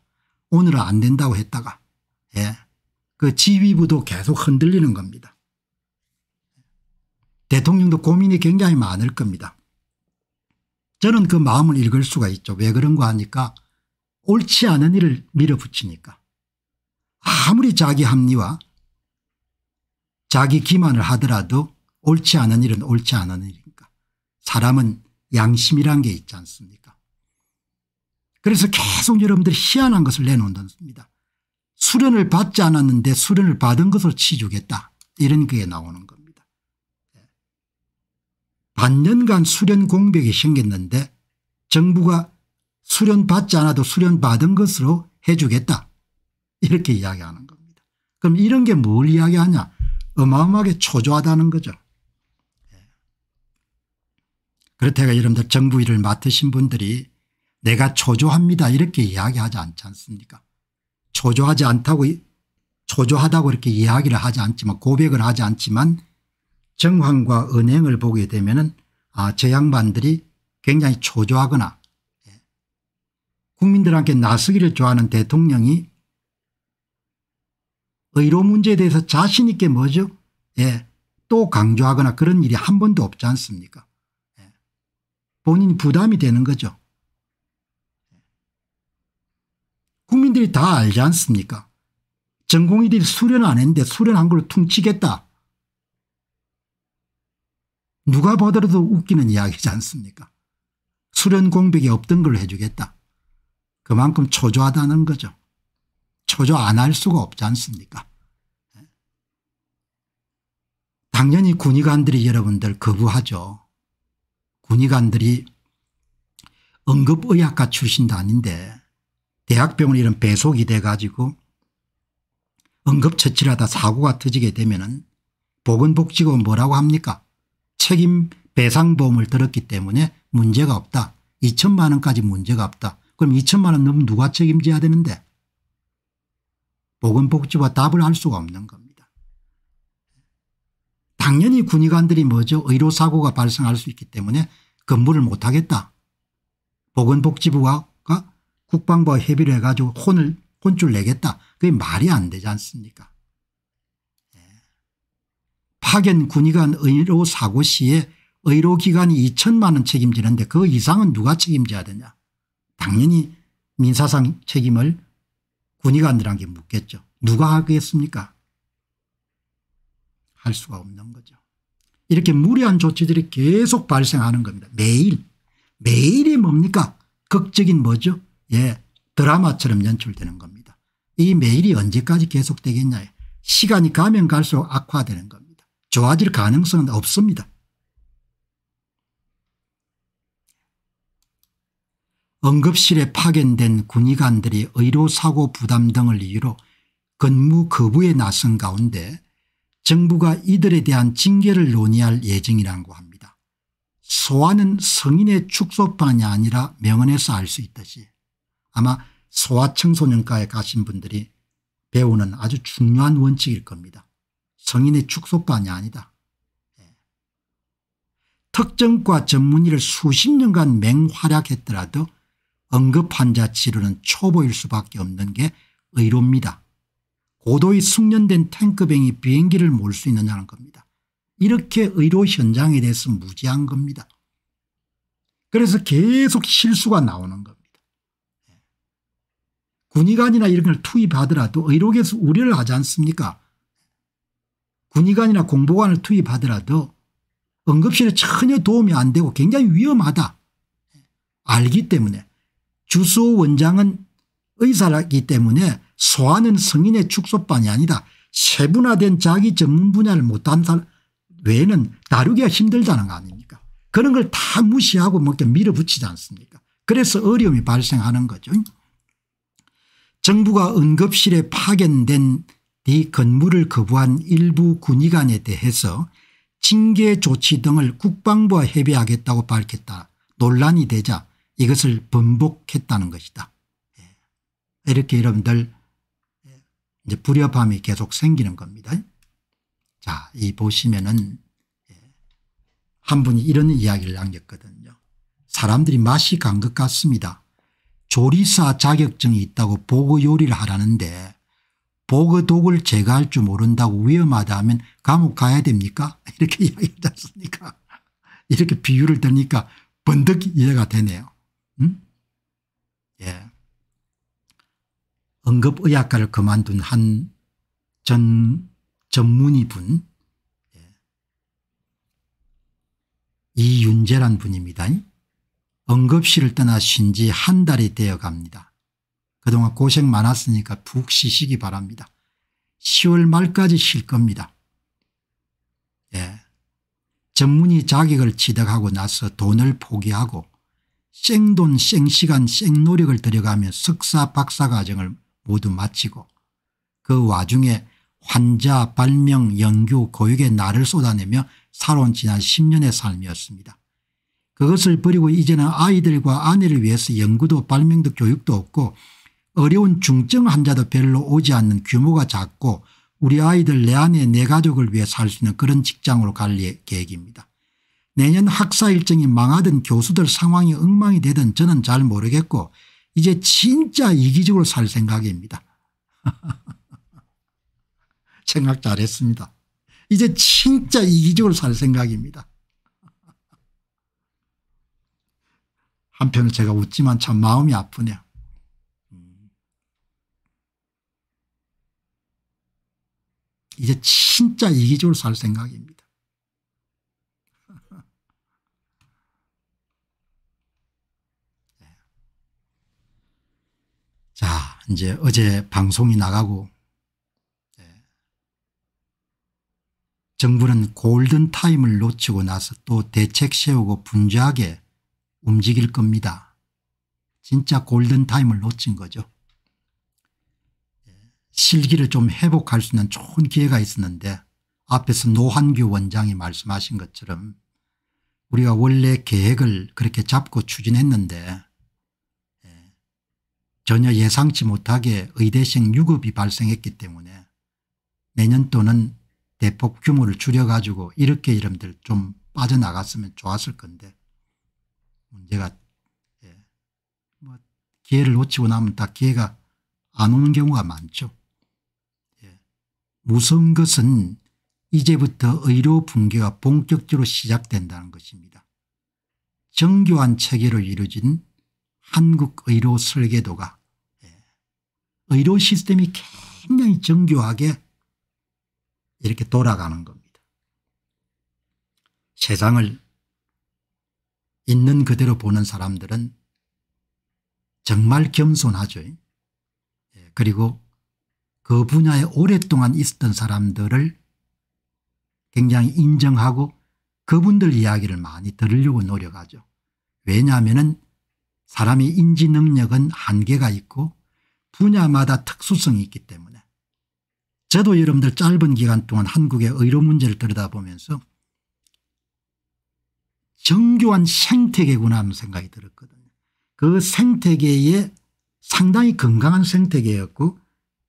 오늘은 안 된다고 했다가, 예, 그 지휘부도 계속 흔들리는 겁니다. 대통령도 고민이 굉장히 많을 겁니다. 저는 그 마음을 읽을 수가 있죠. 왜 그런가 하니까 옳지 않은 일을 밀어붙이니까. 아무리 자기 합리와 자기 기만을 하더라도 옳지 않은 일은 옳지 않은 일이니까. 사람은 양심이란 게 있지 않습니까? 그래서 계속 여러분들이 희한한 것을 내놓는습니다. 수련을 받지 않았는데 수련을 받은 것을 치주겠다. 이런 게 나오는 겁니다. 반년간 수련 공백이 생겼는데 정부가 수련받지 않아도 수련받은 것으로 해 주겠다. 이렇게 이야기하는 겁니다. 그럼 이런 게 뭘 이야기하냐? 어마어마하게 초조하다는 거죠. 그렇다고 여러분들 정부 일을 맡으신 분들이 내가 초조합니다 이렇게 이야기하지 않지 않습니까? 초조하지 않다고, 초조하다고 이렇게 이야기를 하지 않지만, 고백을 하지 않지만 정황과 언행을 보게 되면은 아, 저 양반들이 굉장히 초조하거나, 예, 국민들한테 나서기를 좋아하는 대통령이 의료 문제에 대해서 자신 있게 뭐죠? 예, 또 강조하거나 그런 일이 한 번도 없지 않습니까? 예, 본인이 부담이 되는 거죠. 여러분들이 다 알지 않습니까? 전공의들이 수련 안 했는데 수련한 걸로 퉁치겠다. 누가 보더라도 웃기는 이야기지 않습니까? 수련 공백이 없던 걸 해주겠다. 그만큼 초조하다는 거죠. 초조 안 할 수가 없지 않습니까? 당연히 군의관들이 여러분들 거부하죠. 군의관들이 응급의학과 출신도 아닌데 대학병원 이런 배속이 돼 가지고 응급처치를 하다 사고가 터지게 되면은 보건복지부가 뭐라고 합니까? 책임 배상보험을 들었기 때문에 문제가 없다. 이천만 원까지 문제가 없다. 그럼 이천만 원 넘으면 누가 책임져야 되는데? 보건복지부가 답을 할 수가 없는 겁니다. 당연히 군의관들이 뭐죠? 의료사고가 발생할 수 있기 때문에 근무를 못하겠다. 보건복지부가 국방부와 협의를 해가지고 혼을, 혼줄 내겠다. 그게 말이 안 되지 않습니까? 파견 군의관 의료사고 시에 의료기관이 이천만 원 책임지는데 그 이상은 누가 책임져야 되냐. 당연히 민사상 책임을 군의관들한테 묻겠죠. 누가 하겠습니까? 할 수가 없는 거죠. 이렇게 무리한 조치들이 계속 발생하는 겁니다. 매일. 매일이 뭡니까? 극적인 뭐죠? 예, 드라마처럼 연출되는 겁니다. 이 매일이 언제까지 계속되겠냐. 시간이 가면 갈수록 악화되는 겁니다. 좋아질 가능성은 없습니다. 응급실에 파견된 군의관들이 의료사고 부담 등을 이유로 근무 거부에 나선 가운데 정부가 이들에 대한 징계를 논의할 예정이라고 합니다. 소아는 성인의 축소판이 아니라 명언에서 알 수 있듯이 아마 소아청소년과에 가신 분들이 배우는 아주 중요한 원칙일 겁니다. 성인의 축소반이 아니다. 특정과 전문의를 수십 년간 맹활약했더라도 응급환자 치료는 초보일 수밖에 없는 게 의료입니다. 고도의 숙련된 탱크병이 비행기를 몰 수 있느냐는 겁니다. 이렇게 의료 현장에 대해서 무지한 겁니다. 그래서 계속 실수가 나오는 겁니다. 군의관이나 이런 걸 투입하더라도 의료계에서 우려를 하지 않습니까? 군의관이나 공보관을 투입하더라도 응급실에 전혀 도움이 안 되고 굉장히 위험하다. 알기 때문에 주수호 원장은 의사이기 때문에 소아는 성인의 축소반이 아니다. 세분화된 자기 전문 분야를 못한 살 외에는 다루기가 힘들다는 거 아닙니까? 그런 걸 다 무시하고 뭐 이렇게 밀어붙이지 않습니까? 그래서 어려움이 발생하는 거죠. 정부가 응급실에 파견된 이 근무를 거부한 일부 군의관에 대해서 징계 조치 등을 국방부와 협의하겠다고 밝혔다. 논란이 되자 이것을 번복했다는 것이다. 이렇게 여러분들 이제 불협함이 계속 생기는 겁니다. 자, 이 보시면은 한 분이 이런 이야기를 남겼거든요. 사람들이 맛이 간 것 같습니다. 조리사 자격증이 있다고 보고 요리를 하라는데 보고독을 제거할 줄 모른다고 위험하다 하면 감옥 가야 됩니까? 이렇게 이야기하지 않습니까? 이렇게 비유를 들으니까 번뜩 이해가 되네요. 응? 예. 응급의학과를 그만둔 한 전 전문의 분, 예. 이윤재란 분입니다. 응급실을 떠나 쉰 지 한 달이 되어 갑니다. 그동안 고생 많았으니까 푹 쉬시기 바랍니다. 시월 말까지 쉴 겁니다. 예. 전문의 자격을 취득하고 나서 돈을 포기하고 생돈 생시간 생노력을 들여가며 석사 박사 과정을 모두 마치고 그 와중에 환자 발명 연구 교육에 나를 쏟아내며 살아온 지난 십 년의 삶이었습니다. 그것을 버리고 이제는 아이들과 아내를 위해서 연구도 발명도 교육도 없고 어려운 중증 환자도 별로 오지 않는 규모가 작고 우리 아이들 내 아내 내 가족을 위해 살 수 있는 그런 직장으로 갈 계획입니다. 내년 학사 일정이 망하든 교수들 상황이 엉망이 되든 저는 잘 모르겠고 이제 진짜 이기적으로 살 생각입니다. 생각 잘했습니다. 이제 진짜 이기적으로 살 생각입니다. 한편으로 제가 웃지만 참 마음이 아프네요. 이제 진짜 이기적으로 살 생각입니다. 자, 이제 어제 방송이 나가고 정부는 골든타임을 놓치고 나서 또 대책 세우고 분주하게 움직일 겁니다. 진짜 골든타임을 놓친 거죠. 실기를 좀 회복할 수 있는 좋은 기회가 있었는데 앞에서 노한규 원장이 말씀하신 것처럼 우리가 원래 계획을 그렇게 잡고 추진했는데 전혀 예상치 못하게 의대생 유급이 발생했기 때문에 내년도는 대폭 규모를 줄여가지고 이렇게 이름들 좀 빠져나갔으면 좋았을 건데 문제가 예. 뭐 기회를 놓치고 나면 다 기회가 안 오는 경우가 많죠. 예. 무서운 것은 이제부터 의료 붕괴가 본격적으로 시작된다는 것입니다. 정교한 체계로 이루어진 한국 의료 설계도가 예. 의료 시스템이 굉장히 정교하게 이렇게 돌아가는 겁니다. 세상을 있는 그대로 보는 사람들은 정말 겸손하죠. 그리고 그 분야에 오랫동안 있었던 사람들을 굉장히 인정하고 그분들 이야기를 많이 들으려고 노력하죠. 왜냐하면 사람의 인지 능력은 한계가 있고 분야마다 특수성이 있기 때문에 저도 여러분들 짧은 기간 동안 한국의 의료 문제를 들여다보면서 정교한 생태계구나 하는 생각이 들었거든요. 그 생태계에 상당히 건강한 생태계였고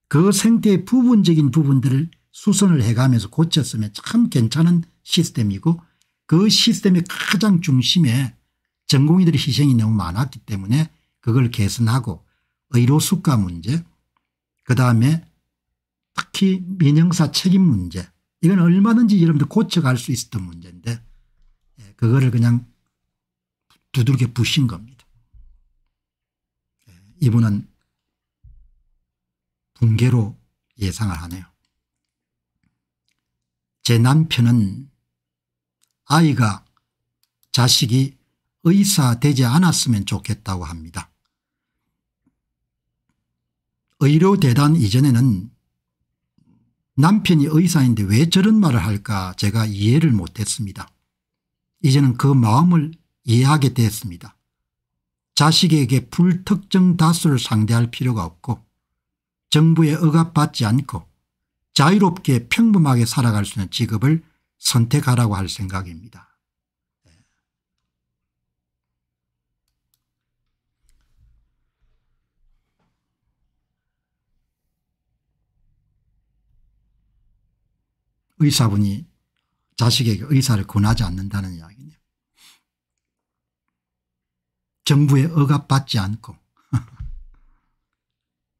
그 생태의 부분적인 부분들을 수선을 해가면서 고쳤으면 참 괜찮은 시스템이고 그 시스템의 가장 중심에 전공의들의 희생이 너무 많았기 때문에 그걸 개선하고 의료 수가 문제, 그다음에 특히 민영사 책임 문제, 이건 얼마든지 여러분들 고쳐갈 수 있었던 문제인데 그거를 그냥 두들겨 부신 겁니다. 이분은 붕괴로 예상을 하네요. 제 남편은 아이가 자식이 의사 되지 않았으면 좋겠다고 합니다. 의료재단 이전에는 남편이 의사인데 왜 저런 말을 할까 제가 이해를 못했습니다. 이제는 그 마음을 이해하게 됐습니다. 자식에게 불특정 다수를 상대할 필요가 없고 정부에 억압받지 않고 자유롭게 평범하게 살아갈 수 있는 직업을 선택하라고 할 생각입니다. 의사분이 자식에게 의사를 권하지 않는다는 이야기네요. 정부에 억압받지 않고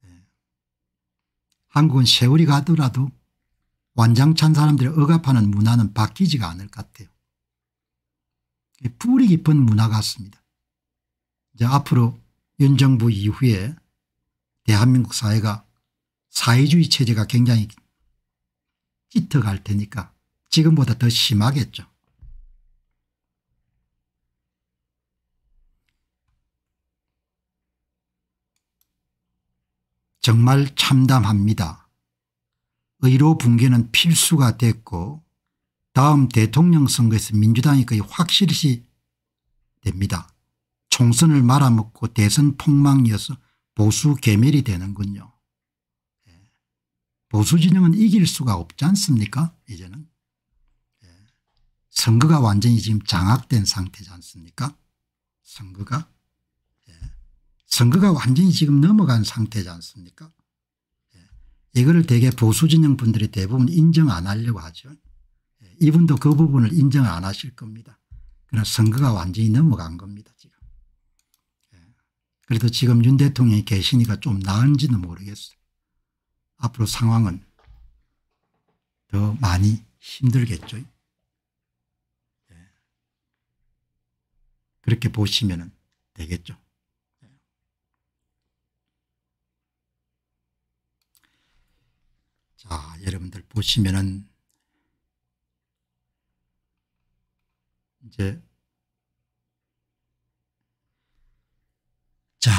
네. 한국은 세월이 가더라도 완장찬 사람들이 억압하는 문화는 바뀌지가 않을 것 같아요. 뿌리 깊은 문화 같습니다. 이제 앞으로 윤 정부 이후에 대한민국 사회가 사회주의 체제가 굉장히 찢어갈 테니까 지금보다 더 심하겠죠. 정말 참담합니다. 의료 붕괴는 필수가 됐고 다음 대통령 선거에서 민주당이 거의 확실시 됩니다. 총선을 말아먹고 대선 폭망이어서 보수 괴멸이 되는군요. 보수 진영은 이길 수가 없지 않습니까? 이제는 예. 선거가 완전히 지금 장악된 상태지 않습니까? 선거가 예. 선거가 완전히 지금 넘어간 상태지 않습니까? 예. 이거를 되게 보수 진영 분들이 대부분 인정 안 하려고 하죠. 예. 이분도 그 부분을 인정 안 하실 겁니다. 그러나 선거가 완전히 넘어간 겁니다 지금. 예. 그래도 지금 윤 대통령이 계시니까 좀 나은지는 모르겠어요. 앞으로 상황은 더 많이 힘들겠죠. 그렇게 보시면 되겠죠. 자, 자, 여러분들 보시면은 이제 자,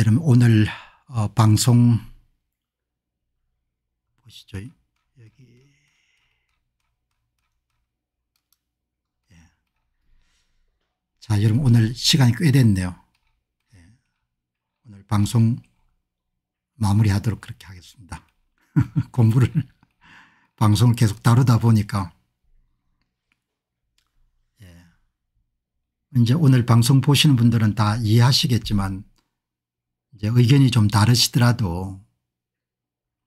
여러분 오늘 어, 방송 보시죠. 여기 예. 자, 여러분 오늘 시간이 꽤 됐네요. 예. 오늘 방송 마무리하도록 그렇게 하겠습니다. 공부를 방송을 계속 다루다 보니까 예. 이제 오늘 방송 보시는 분들은 다 이해하시겠지만 이제 의견이 좀 다르시더라도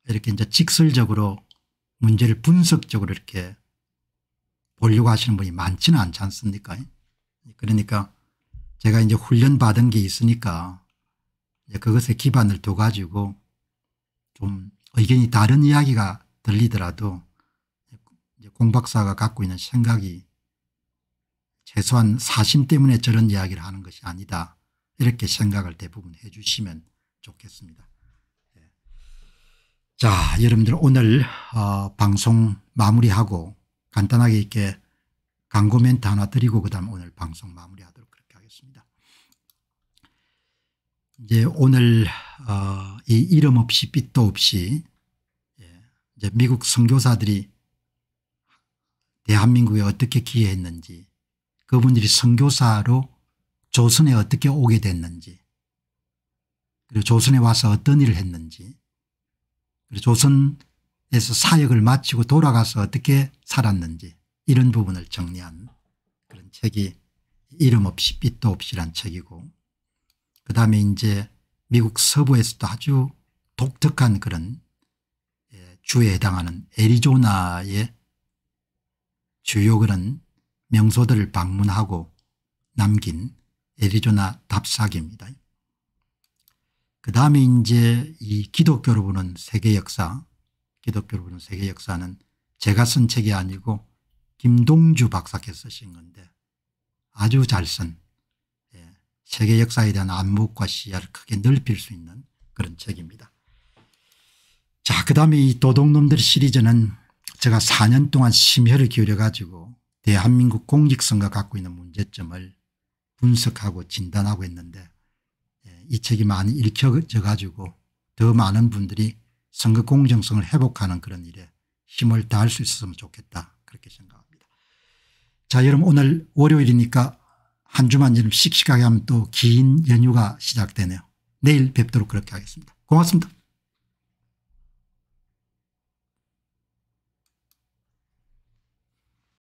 이렇게 이제 직설적으로 문제를 분석적으로 이렇게 보려고 하시는 분이 많지는 않지 않습니까? 그러니까 제가 이제 훈련받은 게 있으니까 이제 그것에 기반을 둬 가지고 좀 의견이 다른 이야기가 들리더라도 공 박사가 갖고 있는 생각이 최소한 사심 때문에 저런 이야기를 하는 것이 아니다, 이렇게 생각을 대부분 해 주시면 좋겠습니다. 예. 자, 여러분들 오늘 어, 방송 마무리하고 간단하게 이렇게 광고 멘트 하나 드리고 그다음 오늘 방송 마무리하도록 그렇게 하겠습니다. 이제 오늘 어, 이 이름 없이 빛도 없이 예. 이제 미국 선교사들이 대한민국에 어떻게 기여했는지, 그분들이 선교사로 조선에 어떻게 오게 됐는지, 그리고 조선에 와서 어떤 일을 했는지, 그리고 조선에서 사역을 마치고 돌아가서 어떻게 살았는지, 이런 부분을 정리한 그런 책이 이름 없이 빛도 없이란 책이고, 그 다음에 이제 미국 서부에서도 아주 독특한 그런 주에 해당하는 애리조나의 주요 그런 명소들을 방문하고 남긴 애리조나 답사기입니다. 그 다음에 이제 이 기독교로 보는 세계 역사, 기독교로 보는 세계 역사는 제가 쓴 책이 아니고 김동주 박사께서 쓰신 건데 아주 잘 쓴 세계 역사에 대한 안목과 시야를 크게 넓힐 수 있는 그런 책입니다. 자, 그 다음에 이 도둑놈들 시리즈는 제가 사 년 동안 심혈을 기울여 가지고 대한민국 공직선거가 갖고 있는 문제점을 분석하고 진단하고 했는데 이 책이 많이 읽혀져 가지고 더 많은 분들이 선거 공정성을 회복하는 그런 일에 힘을 다할 수 있었으면 좋겠다, 그렇게 생각합니다. 자, 여러분 오늘 월요일이니까 한 주만 여러분 씩씩하게 하면 또 긴 연휴가 시작되네요. 내일 뵙도록 그렇게 하겠습니다. 고맙습니다.